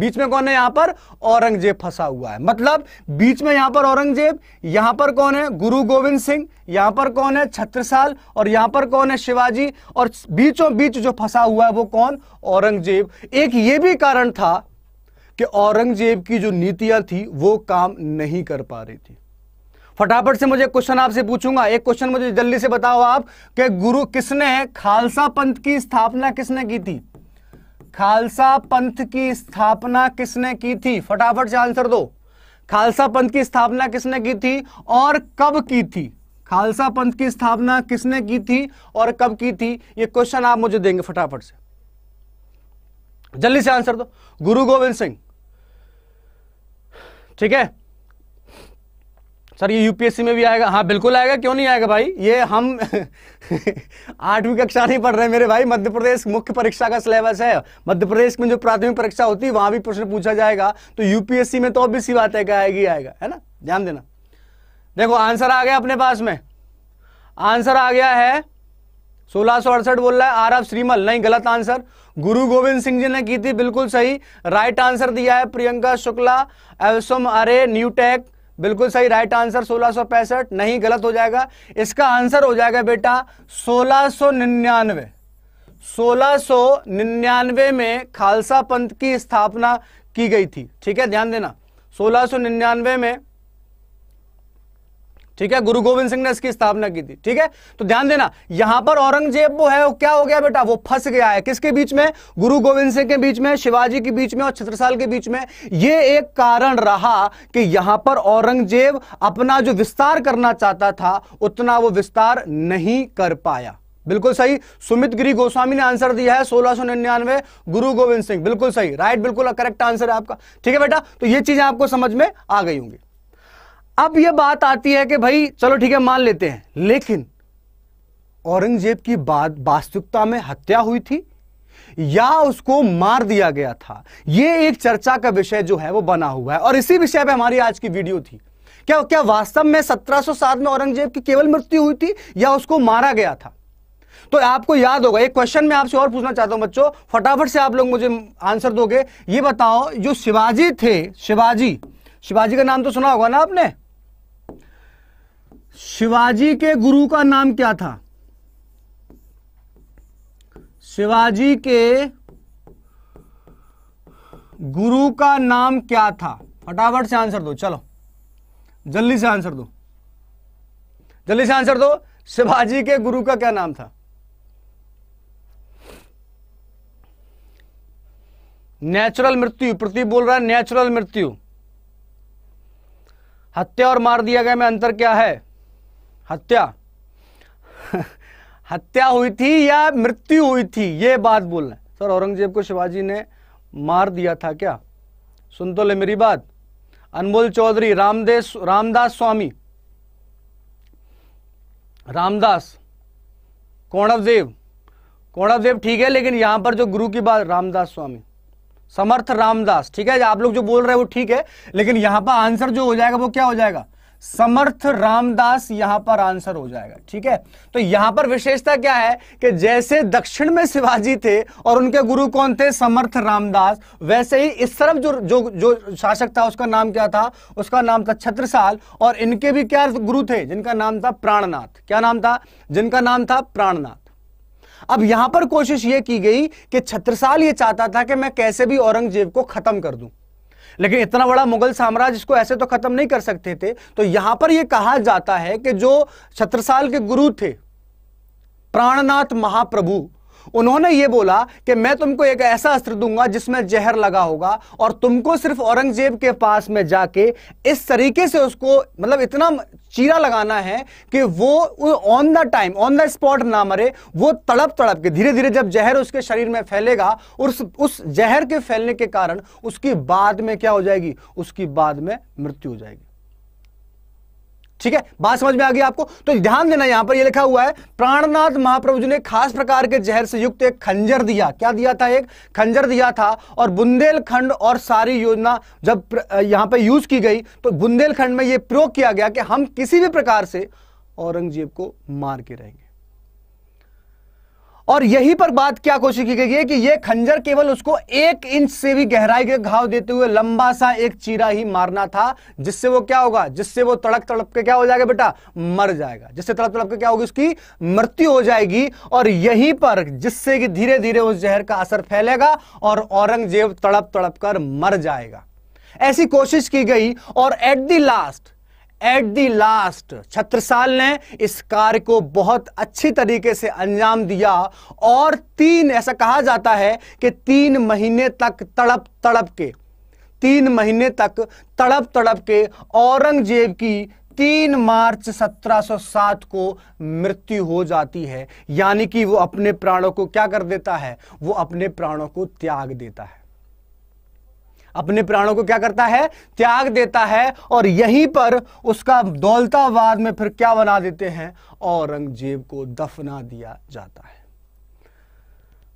बीच में कौन है यहां पर, औरंगजेब फंसा हुआ है। मतलब बीच में यहां पर औरंगजेब, यहां पर कौन है, गुरु गोविंद सिंह, यहां पर कौन है, छत्रसाल, और यहां पर कौन है, शिवाजी, और बीचों बीच जो फंसा हुआ है वो कौन, औरंगजेब। एक ये भी कारण था कि औरंगजेब की जो नीतियां थी वो काम नहीं कर पा रही थी। फटाफट से मुझे क्वेश्चन आपसे पूछूंगा, एक क्वेश्चन मुझे जल्दी से बताओ आप कि गुरु किसने, खालसा पंथ की स्थापना किसने की थी? खालसा पंथ की स्थापना किसने की थी? फटाफट से आंसर दो, खालसा पंथ की स्थापना किसने की थी और कब की थी? खालसा पंथ की स्थापना किसने की थी और कब की थी? ये क्वेश्चन आप मुझे देंगे, फटाफट से जल्दी से आंसर दो। गुरु गोविंद सिंह, ठीक है सर, ये यूपीएससी में भी आएगा? हाँ बिल्कुल आएगा, क्यों नहीं आएगा भाई, ये हम आठवीं कक्षा नहीं पढ़ रहे मेरे भाई, मध्य प्रदेश मुख्य परीक्षा का सिलेबस है। मध्य प्रदेश में जो प्राथमिक परीक्षा होती है वहां भी प्रश्न पूछा जाएगा, तो यूपीएससी में तो ऑब्वियस सी बात है कि आएगी आएगा, है ना, ध्यान देना। देखो आंसर आ गया अपने पास में, आंसर आ गया है सोलह सौ अड़सठ बोल रहा है आरव श्रीमल, नहीं गलत आंसर, गुरु गोविंद सिंह जी ने की थी, बिल्कुल सही। राइट आंसर दिया है प्रियंका शुक्ला एवसम अरे न्यूटेक, बिल्कुल सही राइट आंसर सोलह सौ पैंसठ, नहीं गलत हो जाएगा, इसका आंसर हो जाएगा बेटा सोलह सौ निन्यानवे। सोलह सौ निन्यानवे में खालसा पंथ की स्थापना की गई थी, ठीक है, ध्यान देना सोलह सौ निन्यानवे में, ठीक है, गुरु गोविंद सिंह ने इसकी स्थापना की थी, ठीक है। तो ध्यान देना यहां पर औरंगजेब वो है, वो क्या हो गया बेटा, वो फंस गया है किसके बीच में, गुरु गोविंद सिंह के बीच में, शिवाजी के बीच में और छत्रसाल के बीच में। ये एक कारण रहा कि यहां पर औरंगजेब अपना जो विस्तार करना चाहता था उतना वो विस्तार नहीं कर पाया। बिल्कुल सही, सुमित गिरी गोस्वामी ने आंसर दिया है सोलह सौ निन्यानवे, गुरु गोविंद सिंह, बिल्कुल सही राइट, बिल्कुल करेक्ट आंसर है आपका, ठीक है बेटा। तो ये चीजें आपको समझ में आ गई होंगी। अब यह बात आती है कि भाई चलो ठीक है मान लेते हैं, लेकिन औरंगजेब की बात वास्तविकता में हत्या हुई थी या उसको मार दिया गया था, यह एक चर्चा का विषय जो है वो बना हुआ है, और इसी विषय पे हमारी आज की वीडियो थी। क्या क्या वास्तव में सत्रह सौ सात में औरंगजेब की केवल मृत्यु हुई थी या उसको मारा गया था? तो आपको याद होगा, एक क्वेश्चन मैं आपसे और पूछना चाहता हूं बच्चों, फटाफट से आप लोग मुझे आंसर दोगे। ये बताओ जो शिवाजी थे, शिवाजी, शिवाजी का नाम तो सुना होगा ना आपने, शिवाजी के गुरु का नाम क्या था? शिवाजी के गुरु का नाम क्या था? फटाफट से आंसर दो, चलो जल्दी से आंसर दो, जल्दी से आंसर दो, शिवाजी के गुरु का क्या नाम था? नेचुरल मृत्यु, प्रदीप बोल रहा है नेचुरल मृत्यु। हत्या और मार दिया गया में अंतर क्या है? हत्या हत्या हुई थी या मृत्यु हुई थी, ये बात बोल रहे हैं सर। औरंगजेब को शिवाजी ने मार दिया था क्या? सुन तो ले मेरी बात। अनमोल चौधरी, रामदेस रामदास स्वामी, रामदास कौणवदेव, कौणवदेव ठीक है, लेकिन यहां पर जो गुरु की बात, रामदास स्वामी, समर्थ रामदास, ठीक है, आप लोग जो बोल रहे हैं वो ठीक है, लेकिन यहां पर आंसर जो हो जाएगा वो क्या हो जाएगा, समर्थ रामदास, यहां पर आंसर हो जाएगा, ठीक है। तो यहां पर विशेषता क्या है कि जैसे दक्षिण में शिवाजी थे और उनके गुरु कौन थे, समर्थ रामदास, वैसे ही इस तरफ जो जो जो शासक था उसका नाम क्या था, उसका नाम था छत्रसाल, और इनके भी क्या गुरु थे जिनका नाम था प्राणनाथ, क्या नाम था, जिनका नाम था प्राणनाथ। अब यहां पर कोशिश यह की गई कि छत्रसाल ये चाहता था कि मैं कैसे भी औरंगजेब को खत्म कर दूं, लेकिन इतना बड़ा मुगल साम्राज्य इसको ऐसे तो खत्म नहीं कर सकते थे। तो यहां पर यह कहा जाता है कि जो छत्रसाल के गुरु थे प्राणनाथ महाप्रभु, उन्होंने ये बोला कि मैं तुमको एक ऐसा अस्त्र दूंगा जिसमें जहर लगा होगा और तुमको सिर्फ औरंगजेब के पास में जाके इस तरीके से उसको मतलब इतना चीरा लगाना है कि वो on the time on the spot ना मरे, वो तड़प तड़प के धीरे धीरे जब जहर उसके शरीर में फैलेगा उस उस जहर के फैलने के कारण उसकी बाद में क्या हो जाएगी, उसकी बाद में मृत्यु हो जाएगी, ठीक है, बात समझ में आ गई आपको। तो ध्यान देना यहां पर ये लिखा हुआ है प्राणनाथ महाप्रभु जी ने खास प्रकार के जहर से युक्त एक खंजर दिया, क्या दिया था, एक खंजर दिया था, और बुंदेलखंड और सारी योजना जब यहां पे यूज की गई तो बुंदेलखंड में ये प्रयोग किया गया कि हम किसी भी प्रकार से औरंगजेब को मार के रहेंगे। और यहीं पर बात क्या कोशिश की गई है कि यह खंजर केवल उसको एक इंच से भी गहराई के घाव देते हुए लंबा सा एक चीरा ही मारना था, जिससे वो क्या होगा, जिससे वो तड़प तड़प के क्या हो जाएगा बेटा, मर जाएगा, जिससे तड़प तड़प के क्या होगी, उसकी मृत्यु हो जाएगी। और यहीं पर जिससे कि धीरे धीरे उस जहर का असर फैलेगा और औरंगजेब तड़प तड़प कर मर जाएगा, ऐसी कोशिश की गई। और at the last at the last Chhatrasal ने इस कार्य को बहुत अच्छी तरीके से अंजाम दिया और तीन ऐसा कहा जाता है कि तीन महीने तक तड़प तड़प के तीन महीने तक तड़प तड़प के औरंगजेब की तीन मार्च सत्रह सौ सात को मृत्यु हो जाती है, यानी कि वो अपने प्राणों को क्या कर देता है, वो अपने प्राणों को त्याग देता है, अपने प्राणों को क्या करता है, त्याग देता है। और यहीं पर उसका दौलताबाद में फिर क्या बना देते हैं, औरंगजेब को दफना दिया जाता है।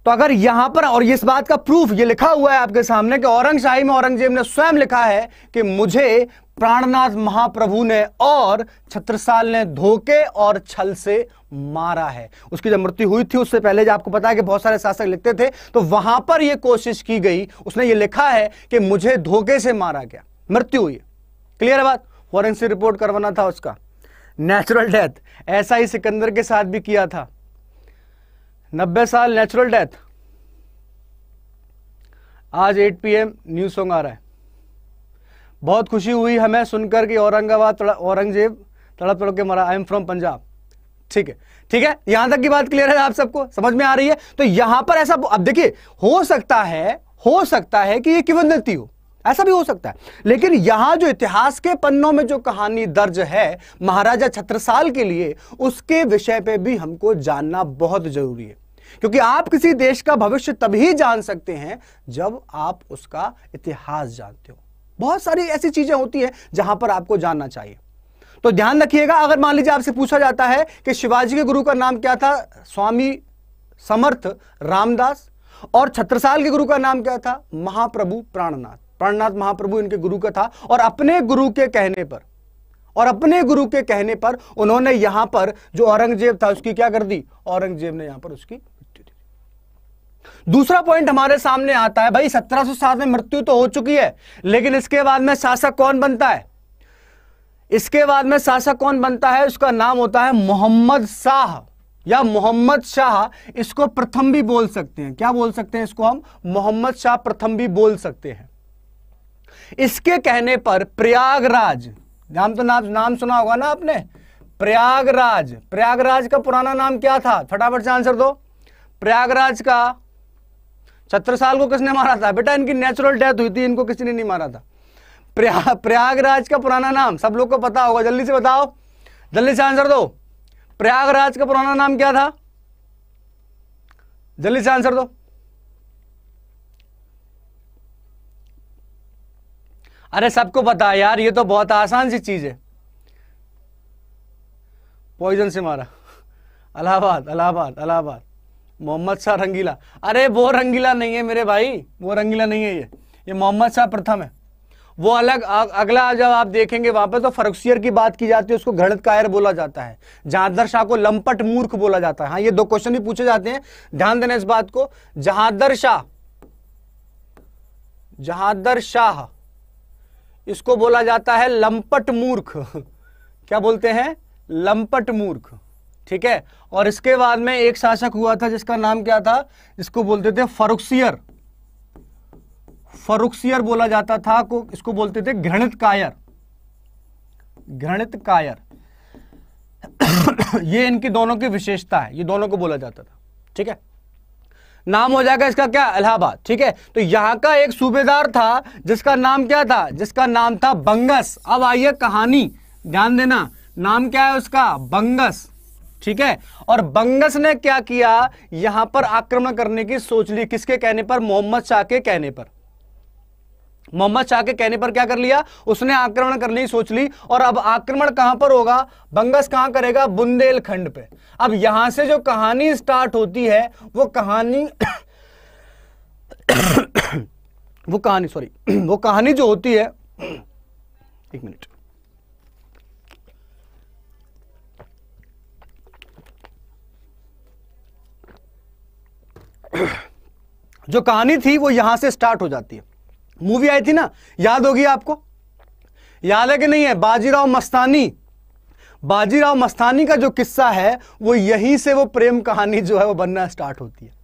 तो अगर यहां पर, और इस बात का प्रूफ ये लिखा हुआ है आपके सामने कि औरंगशाही में औरंगजेब ने स्वयं लिखा है कि मुझे प्राणनाथ महाप्रभु ने और छत्रसाल ने धोखे और छल से मारा है। उसकी जब मृत्यु हुई थी उससे पहले जो आपको पता है कि बहुत सारे शासक लिखते थे, तो वहां पर यह कोशिश की गई, उसने ये लिखा है कि मुझे धोखे से मारा गया, मृत्यु हुई। क्लियर है बात, फॉरेंसिक रिपोर्ट करवाना था उसका, नेचुरल डेथ। ऐसा ही सिकंदर के साथ भी किया था, नब्बे साल नेचुरल डेथ। आज आठ पी एम न्यूज सॉन्ग आ रहा है। बहुत खुशी हुई हमें सुनकर कि औरंगाबाद औरंगजेब तड़प तड़प के मरा। I am from Punjab. ठीक है, ठीक है, यहां तक की बात क्लियर है, आप सबको समझ में आ रही है। तो यहां पर ऐसा, अब देखिए, हो सकता है हो सकता है कि ये किंवदंती हो, ऐसा भी हो सकता है, लेकिन यहां जो इतिहास के पन्नों में जो कहानी दर्ज है महाराजा छत्रसाल के लिए, उसके विषय पे भी हमको जानना बहुत जरूरी है, क्योंकि आप किसी देश का भविष्य तभी जान सकते हैं जब आप उसका इतिहास जानते हो। बहुत सारी ऐसी चीजें होती हैं जहां पर आपको जानना चाहिए। तो ध्यान रखिएगा, अगर मान लीजिए आपसे पूछा जाता है कि शिवाजी के गुरु का नाम क्या था, स्वामी समर्थ रामदास, और छत्रसाल के गुरु का नाम क्या था, महाप्रभु प्राणनाथ प्राणनाथ महाप्रभु इनके गुरु का था। और अपने गुरु के कहने पर और अपने गुरु के कहने पर उन्होंने यहां पर जो औरंगजेब था उसकी क्या कर दी, औरंगजेब ने यहां पर उसकी। दूसरा पॉइंट हमारे सामने आता है, भाई सत्रह सौ सात में मृत्यु तो हो चुकी है, लेकिन इसके बाद में शासक कौन बनता है, इसके बाद में शासक कौन बनता है, उसका नाम होता है मोहम्मद शाह या मोहम्मद शाह। इसको प्रथम भी बोल सकते हैं, क्या बोल सकते हैं इसको हम, मोहम्मद शाह प्रथम भी बोल सकते हैं। इसके कहने पर प्रयागराज, नाम तो नाम नाम सुना होगा ना आपने, प्रयागराज प्रयागराज का पुराना नाम क्या था, फटाफट से आंसर दो। प्रयागराज का छत्रसाल को किसने मारा था बेटा, इनकी नेचुरल डेथ हुई थी, इनको किसी ने नहीं मारा था। प्रया, प्रयागराज का पुराना नाम सब लोग को पता होगा, जल्दी से बताओ, जल्दी से आंसर दो। प्रयागराज का पुराना नाम क्या था, जल्दी से आंसर दो। अरे सबको पता है यार, ये तो बहुत आसान सी चीज है, पॉइजन से मारा। इलाहाबाद इलाहाबाद इलाहाबाद मोहम्मद शाह रंगीला, अरे वो रंगीला नहीं है मेरे भाई, वो रंगीला नहीं है, ये ये मोहम्मद शाह प्रथम है, वो अलग। अगला जब आप देखेंगे वहां पर तो फर्रुखसियर की बात की जाती है, उसको घृणित कायर बोला जाता है, जहांगीर शाह को लंपट मूर्ख बोला जाता है। हाँ, ये दो क्वेश्चन भी पूछे जाते हैं, ध्यान देना इस बात को। जहांगीर शाह जहांगीर शाह इसको बोला जाता है लंपट मूर्ख, क्या बोलते हैं, लंपट मूर्ख। ठीक है, और इसके बाद में एक शासक हुआ था जिसका नाम क्या था, इसको बोलते थे फर्रुखसियर, फर्रुखसियर बोला जाता था को, इसको बोलते थे घृणित कायर, घृणित कायर। ये इनकी दोनों की विशेषता है, ये दोनों को बोला जाता था। ठीक है, नाम हो जाएगा इसका क्या, इलाहाबाद। ठीक है, तो यहाँ का एक सूबेदार था जिसका नाम क्या था, जिसका नाम था बंगस। अब आइए कहानी, ध्यान देना, नाम क्या है उसका, बंगस। ठीक है, और बंगस ने क्या किया, यहां पर आक्रमण करने की सोच ली, किसके कहने पर, मोहम्मद शाह के कहने पर, मोहम्मद शाह के कहने पर क्या कर लिया, उसने आक्रमण करने की सोच ली। और अब आक्रमण कहां पर होगा, बंगस कहां करेगा, बुंदेलखंड पे। अब यहां से जो कहानी स्टार्ट होती है वो कहानी वो कहानी सॉरी वो कहानी जो होती है, एक मिनट, जो कहानी थी वो यहाँ से स्टार्ट हो जाती है। मूवी आई थी ना, याद होगी आपको, याद है कि नहीं है, बाजीराव मस्तानी। बाजीराव मस्तानी का जो किस्सा है वो यहीं से वो प्रेम कहानी जो है वो बनना स्टार्ट होती है।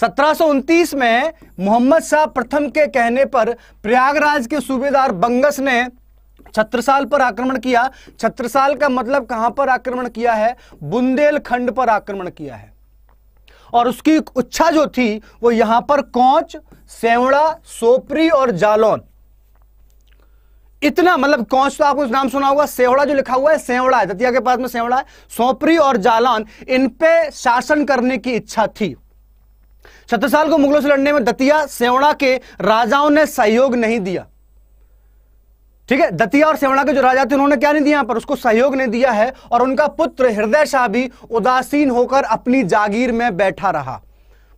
सत्रह सौ उनतीस में मोहम्मद शाह प्रथम के कहने पर प्रयागराज के सूबेदार बंगस ने छत्रसाल पर आक्रमण किया। छत्रसाल का मतलब कहां पर आक्रमण किया है, बुंदेलखंड पर आक्रमण किया है। और उसकी उच्छा जो थी वो यहां पर कोंच, सेवड़ा, सोपरी और जालौन, इतना, मतलब कोंच तो आपको नाम सुना होगा, सेवड़ा जो लिखा हुआ है सेवड़ा है, दतिया के पास में सेवड़ा है, सोपरी और जालौन, इन पे शासन करने की इच्छा थी। छत्रसाल को मुगलों से लड़ने में दतिया, सेवड़ा के राजाओं ने सहयोग नहीं दिया। ठीक है, दतिया और सेवड़ा के जो राजा थे उन्होंने क्या नहीं दिया, पर उसको सहयोग नहीं दिया है। और उनका पुत्र हृदय शाह भी उदासीन होकर अपनी जागीर में बैठा रहा।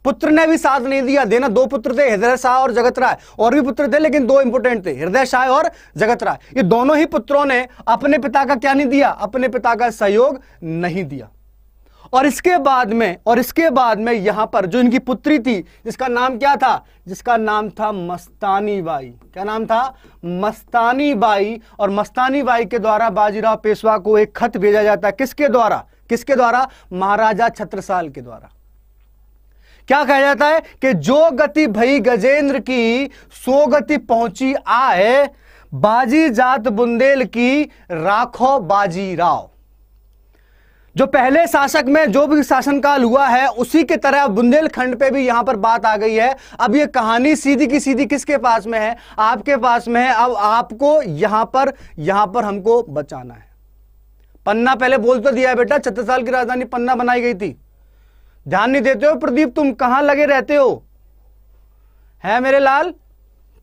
पुत्र ने भी साथ नहीं दिया, देना दो पुत्र थे, हृदय शाह और जगत राय, और भी पुत्र थे लेकिन दो इंपोर्टेंट थे, हृदय शाह और जगत राय। ये दोनों ही पुत्रों ने अपने पिता का क्या नहीं दिया, अपने पिता का सहयोग नहीं दिया। और इसके बाद में और इसके बाद में यहां पर जो इनकी पुत्री थी, जिसका नाम क्या था, जिसका नाम था मस्तानी बाई। क्या नाम था, मस्तानी बाई। और मस्तानी बाई के द्वारा बाजीराव पेशवा को एक खत भेजा जाता है। किसके द्वारा, किसके द्वारा, महाराजा छत्रसाल के द्वारा। क्या कहा जाता है कि जो गति भई गजेंद्र की, सो गति पहुंची आए, बाजी जात बुंदेल की, राखो बाजीराव। जो पहले शासक में जो भी शासनकाल हुआ है उसी के तरह बुंदेलखंड पे भी यहाँ पर बात आ गई है। अब ये कहानी सीधी की सीधी किसके पास में है, आपके पास में है। अब आपको यहाँ पर यहाँ पर हमको बचाना है। पन्ना पहले बोल तो दिया है बेटा, छत्रसाल की राजधानी पन्ना बनाई गई थी। ध्यान नहीं देते हो प्रदीप, तुम कहाँ लगे रहते हो, है मेरे लाल,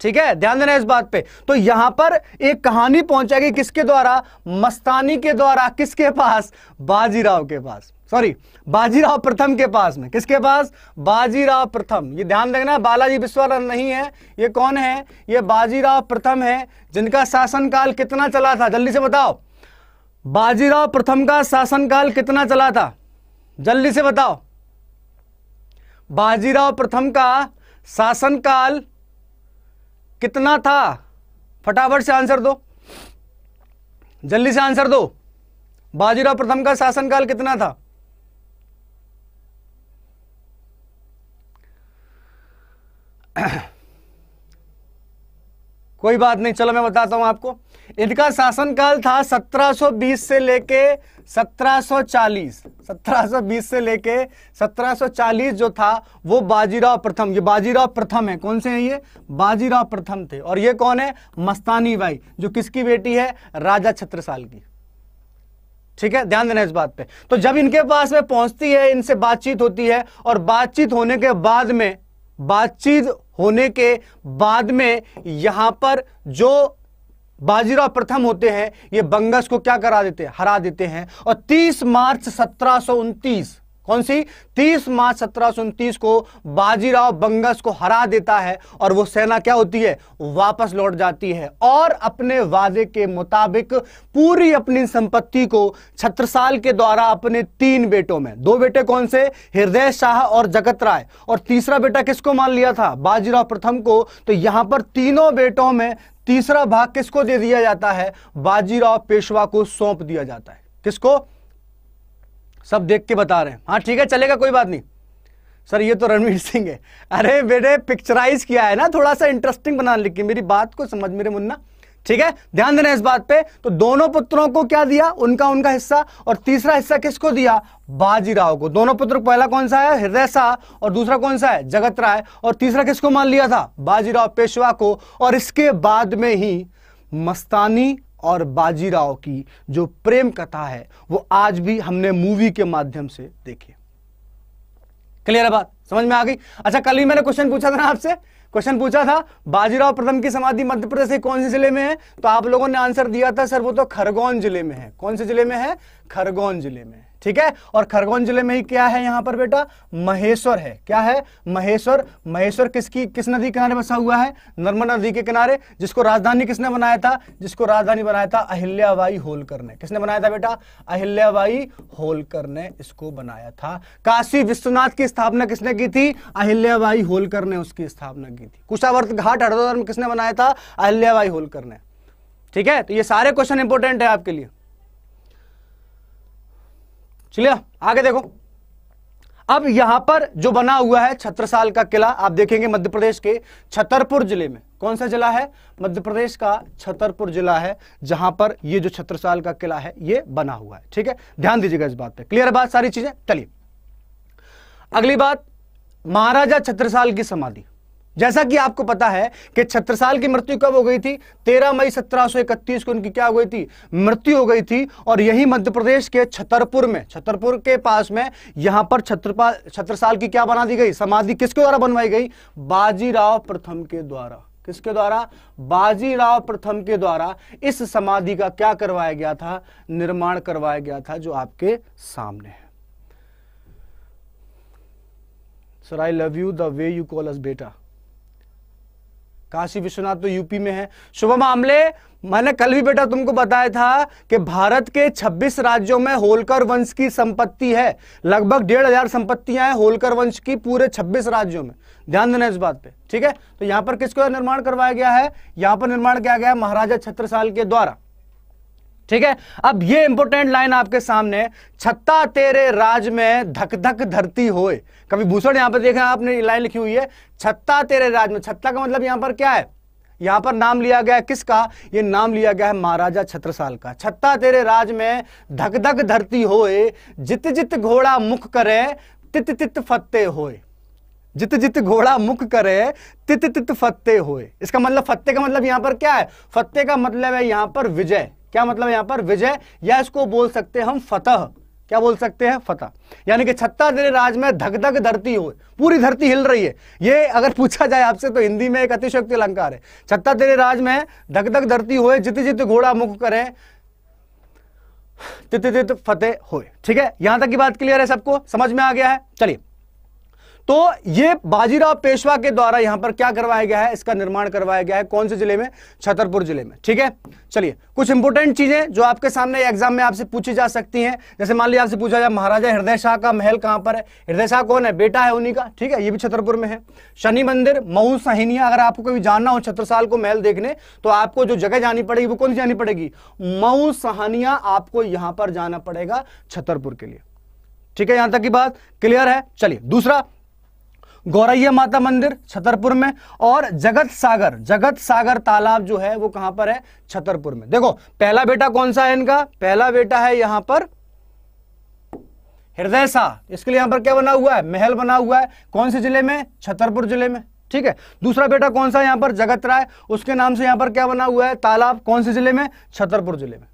ठीक है, ध्यान देना इस बात पे। तो यहां पर एक कहानी पहुंचाएगी किसके द्वारा, मस्तानी के द्वारा, किसके पास, बाजीराव के पास, सॉरी बाजीराव प्रथम के पास में। किसके पास, बाजीराव प्रथम। ये ध्यान देना, बालाजी विश्वानंद नहीं है, ये कौन है, ये बाजीराव प्रथम है, जिनका शासनकाल कितना चला था, जल्दी से बताओ, बाजीराव प्रथम का शासनकाल कितना चला था, जल्दी से बताओ। बाजीराव प्रथम का शासनकाल कितना था, फटाफट से आंसर दो, जल्दी से आंसर दो। बाजीराव प्रथम का शासनकाल कितना था, कोई बात नहीं, चलो मैं बताता हूं आपको। इनका शासनकाल था सत्रह सौ बीस से लेके सत्रह सौ चालीस, सत्रह सौ बीस से लेके सत्रह सौ चालीस जो था वो बाजीराव प्रथम, ये बाजीराव प्रथम है। कौन से हैं ये, बाजीराव प्रथम थे। और ये कौन है, मस्तानी बाई, जो किसकी बेटी है, राजा छत्रसाल की। ठीक है, ध्यान देना इस बात पे। तो जब इनके पास में पहुंचती है, इनसे बातचीत होती है, और बातचीत होने के बाद में बातचीत होने के बाद में यहां पर जो बाजीराव प्रथम होते हैं ये बंगस को क्या करा देते हैं, हरा देते हैं। और तीस मार्च सत्रह सौ उनतीस, कौन सी, तीस मार्च सत्रह सौ उनतीस को बाजीराव बंगस को हरा देता है। और वो सेना क्या होती है, वापस लौट जाती है और अपने वादे के मुताबिक पूरी अपनी संपत्ति को छत्रसाल के द्वारा अपने तीन बेटों में, दो बेटे कौन से, हृदय शाह और जगत राय, और तीसरा बेटा किसको मान लिया था, बाजीराव प्रथम को। तो यहां पर तीनों बेटों में तीसरा भाग किसको दे दिया जाता है, बाजीराव पेशवा को सौंप दिया जाता है। किसको, सब देख के बता रहे हैं, हाँ ठीक है चलेगा, कोई बात नहीं। सर ये तो रणवीर सिंह है, अरे बेटे पिक्चराइज किया है ना, थोड़ा सा इंटरेस्टिंग बना, लेकिन मेरी बात को समझ मेरे मुन्ना, ठीक है, ध्यान देना इस बात पे। तो दोनों पुत्रों को क्या दिया, उनका उनका हिस्सा, और तीसरा हिस्सा किसको दिया, बाजीराव को। दोनों पुत्र, पहला कौन सा है, हृदय शाह, और दूसरा कौन सा है, जगत राय, और तीसरा किसको मान लिया था, बाजीराव पेशवा को। और इसके बाद में ही मस्तानी और बाजीराव की जो प्रेम कथा है वो आज भी हमने मूवी के माध्यम से देखी। क्लियर है बात, समझ में आ गई। अच्छा, कल ही मैंने क्वेश्चन पूछा था ना आपसे, क्वेश्चन पूछा था बाजीराव प्रथम की समाधि मध्य प्रदेश के कौन से जिले में है, तो आप लोगों ने आंसर दिया था सर वो तो खरगोन जिले में है। कौन से जिले में है, खरगोन जिले में है। ठीक है। और खरगोन जिले में ही क्या है यहाँ पर बेटा, महेश्वर है। क्या है? महेश्वर। महेश्वर किसकी, किस नदी किनारे बसा हुआ है? नर्मदा नदी के किनारे, जिसको राजधानी किसने बनाया था? जिसको राजधानी बनाया था अहिल्याबाई होलकर ने। किसने बनाया था बेटा? अहिल्याबाई होलकर ने इसको बनाया था। काशी विश्वनाथ की स्थापना किसने की थी? अहिल्याबाई होलकर ने उसकी स्थापना की थी। कुशावर्त घाट हरिद्वार में किसने बनाया था? अहिल्याबाई होलकर ने। ठीक है, तो ये सारे क्वेश्चन इंपोर्टेंट है आपके लिए। चलिए आगे देखो, अब यहां पर जो बना हुआ है छत्रसाल का किला, आप देखेंगे मध्य प्रदेश के छतरपुर जिले में। कौन सा जिला है? मध्य प्रदेश का छतरपुर जिला है, जहां पर ये जो छत्रसाल का किला है ये बना हुआ है। ठीक है, ध्यान दीजिएगा इस बात पे। क्लियर बात सारी चीजें। चलिए अगली बात, महाराजा छत्रसाल की समाधि। जैसा कि आपको पता है कि छत्रसाल की मृत्यु कब हो गई थी? तेरह मई सत्रह सौ इकतीस को उनकी क्या हो गई थी? मृत्यु हो गई थी। और यही मध्य प्रदेश के छतरपुर में, छतरपुर के पास में यहां पर छत्रपाल छत्रसाल की क्या बना दी गई? समाधि। किसके द्वारा बनवाई गई? बाजीराव प्रथम के द्वारा। किसके द्वारा? बाजीराव प्रथम के द्वारा इस समाधि का क्या करवाया गया था? निर्माण करवाया गया था, जो आपके सामने है। Sir I love you the way you call us बेटा। काशी विश्वनाथ तो यूपी में है। शुभ मामले, मैंने कल भी बेटा तुमको बताया था कि भारत के छब्बीस राज्यों में होलकर वंश की संपत्ति है। लगभग डेढ़ हजार संपत्तियां हैं होलकर वंश की पूरे छब्बीस राज्यों में। ध्यान देना इस बात पे, ठीक है। तो यहां पर किसको निर्माण करवाया गया है? यहां पर निर्माण किया गया है महाराजा छत्रसाल के द्वारा। ठीक है, अब ये इंपोर्टेंट लाइन आपके सामने, छत्ता तेरे राज में धक धक धरती होए। कभी भूषण यहां पर देखा आपने लाइन लिखी हुई है, छत्ता तेरे राज में। छत्ता का मतलब यहां पर क्या है? यहां पर नाम लिया गया है किसका? ये नाम लिया गया है महाराजा छत्रसाल का। छत्ता तेरे राज में धक धक धरती होए, जित जित घोड़ा मुख करे तित तित फत्ते होए। जित जित घोड़ा मुख करे तित तित फत्ते होए। इसका मतलब, फत्ते का मतलब यहां पर क्या है? फत्ते का मतलब है यहां पर विजय। क्या मतलब यहां पर? विजय, या इसको बोल सकते हैं हम फतह। क्या बोल सकते हैं? फतह। यानी कि छत्ता तेरे राज में धक धक धरती हो, पूरी धरती हिल रही है। ये अगर पूछा जाए आपसे तो हिंदी में एक अतिशयोक्ति अलंकार है। छत्ता तेरे राज में धक धक धरती होए, जित जित घोड़ा मुख करे तित तित फतेह होए। ठीक है, यहां तक की बात क्लियर है? सबको समझ में आ गया है? चलिए, तो ये बाजीराव पेशवा के द्वारा यहां पर क्या करवाया गया है? इसका निर्माण करवाया गया है। कौन से जिले में? छतरपुर जिले में। ठीक है, चलिए कुछ इंपोर्टेंट चीजें जो आपके सामने एग्जाम में आपसे पूछी जा सकती हैं। जैसे मान लीजिए आपसे पूछा जाए महाराजा हृदय शाह का महल कहां पर है? हृदय शाह कौन है? बेटा है उन्हीं का। ठीक है, ये भी छतरपुर में है। शनि मंदिर, मऊ सहिनिया। अगर आपको कभी जानना हो छत्रसाल को महल देखने, तो आपको जो जगह जानी पड़ेगी वो कौन सी जानी पड़ेगी? मऊ सहानिया। आपको यहां पर जाना पड़ेगा छतरपुर के लिए। ठीक है, यहां तक की बात क्लियर है? चलिए दूसरा, गौरैया माता मंदिर छतरपुर में, और जगत सागर, जगत सागर तालाब जो है वो कहां पर है? छतरपुर में। देखो पहला बेटा कौन सा है इनका? पहला बेटा है यहां पर हृदय शाह। इसके लिए यहां पर क्या बना हुआ है? महल बना हुआ है। कौन से जिले में? छतरपुर जिले में। ठीक है, दूसरा बेटा कौन सा यहां पर? जगत राय। उसके नाम से यहां पर क्या बना हुआ है? तालाब। कौन से जिले में? छतरपुर जिले में।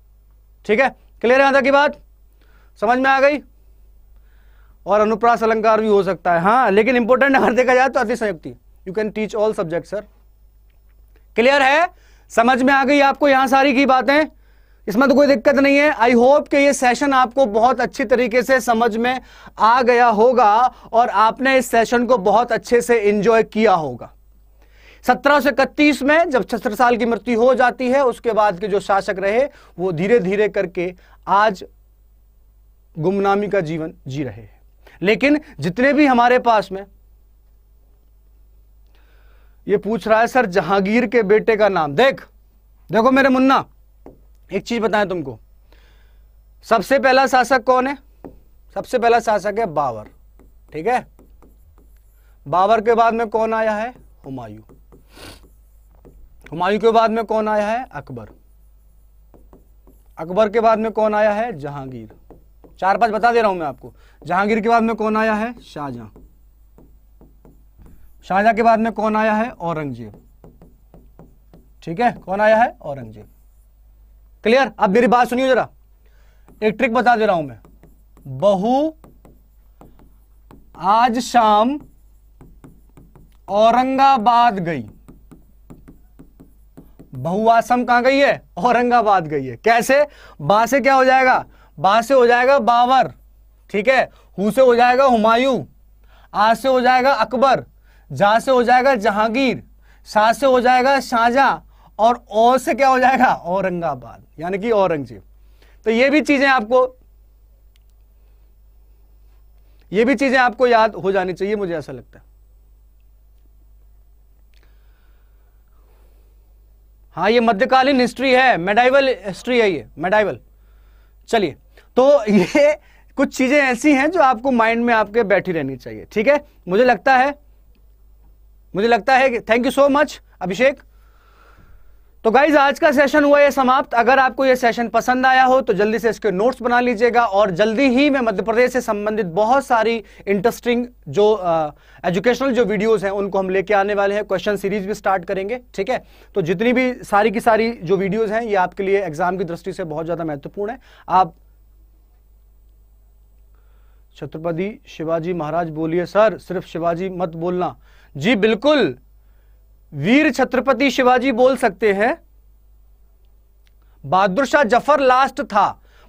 ठीक है, क्लियर है यहां तक की बात? समझ में आ गई? और अनुप्रास अलंकार भी हो सकता है, हाँ, लेकिन इंपोर्टेंट अगर देखा जाए तो अतिशयोक्ति। You can teach all subject sir. Clear है? समझ में आ गई आपको यहां सारी की बातें? इसमें तो कोई दिक्कत नहीं है। आई होप कि ये सेशन आपको बहुत अच्छी तरीके से समझ में आ गया होगा और आपने इस सेशन को बहुत अच्छे से एंजॉय किया होगा। सत्रह सौ इकतीस में जब छत्रसाल की मृत्यु हो जाती है, उसके बाद के जो शासक रहे वो धीरे धीरे करके आज गुमनामी का जीवन जी रहे हैं। लेकिन जितने भी हमारे पास में, ये पूछ रहा है सर जहांगीर के बेटे का नाम। देख देखो मेरे मुन्ना, एक चीज बताएं तुमको, सबसे पहला शासक कौन है? सबसे पहला शासक है बाबर। ठीक है, बाबर के बाद में कौन आया है? हुमायूं। हुमायूं के बाद में कौन आया है? अकबर। अकबर के बाद में कौन आया है? जहांगीर। चार पांच बता दे रहा हूं मैं आपको। जहांगीर के बाद में कौन आया है? शाहजहां। शाहजहां के बाद में कौन आया है? औरंगजेब। ठीक है, कौन आया है? औरंगजेब। क्लियर? अब मेरी बात सुनिए जरा, एक ट्रिक बता दे रहा हूं मैं। बहू आज शाम औरंगाबाद गई। बहू आसम कहां गई है? औरंगाबाद गई है। कैसे? बा से क्या हो जाएगा? बा से हो जाएगा बाबर। ठीक है, हु से हो जाएगा हुमायूं, आ से हो जाएगा अकबर, जा से हो जाएगा जहांगीर, शाह से हो जाएगा शाहजहां, और ओ से क्या हो जाएगा औरंगाबाद यानी कि औरंगजेब। तो ये भी चीजें आपको ये भी चीजें आपको याद हो जानी चाहिए, मुझे ऐसा लगता है। हाँ, ये मध्यकालीन हिस्ट्री है, मेडाइवल हिस्ट्री है ये, मेडाइवल। चलिए, तो ये कुछ चीजें ऐसी हैं जो आपको माइंड में आपके बैठी रहनी चाहिए। ठीक है, मुझे लगता है मुझे लगता है thank you so much Abhishek. तो गाइज, आज का सेशन हुआ ये समाप्त। अगर आपको ये सेशन पसंद आया हो तो जल्दी से इसके नोट्स बना लीजिएगा, और जल्दी ही मैं मध्य प्रदेश से संबंधित बहुत सारी इंटरेस्टिंग जो एजुकेशनल जो वीडियोस हैं उनको हम लेके आने वाले हैं। क्वेश्चन सीरीज भी स्टार्ट करेंगे, ठीक है। तो जितनी भी सारी की सारी जो वीडियोस हैं ये आपके लिए एग्जाम की दृष्टि से बहुत ज़्यादा महत्वपूर्ण है। आप छत्रपति शिवाजी महाराज बोलिए सर, सिर्फ शिवाजी मत बोलना। जी बिल्कुल, वीर छत्रपति शिवाजी बोल सकते हैं। बहादुर शाह जफर लास्ट था,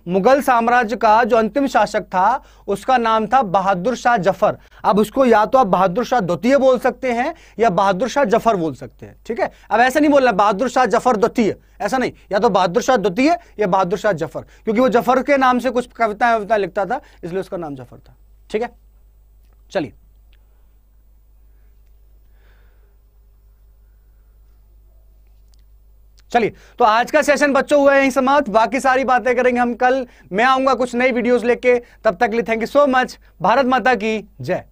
मुगल साम्राज्य का जो अंतिम शासक था उसका नाम था बहादुर शाह जफर। अब उसको या तो आप बहादुर शाह द्वितीय बोल सकते हैं या बहादुर शाह जफर बोल सकते हैं, ठीक है। अब ऐसा नहीं बोलना बहादुर शाह जफर द्वितीय, ऐसा नहीं, या तो बहादुर शाह द्वितीय या बहादुर शाह जफर, क्योंकि वो जफर के नाम से कुछ कविताएं वविता लिखता था इसलिए उसका नाम जफर था, ठीक है। चलिए, चलिए तो आज का सेशन बच्चों हुआ है यहीं समाप्त। बाकी सारी बातें करेंगे हम कल, मैं आऊँगा कुछ नई वीडियोस लेके। तब तक के लिए thank you so much. Bharat माता की जय।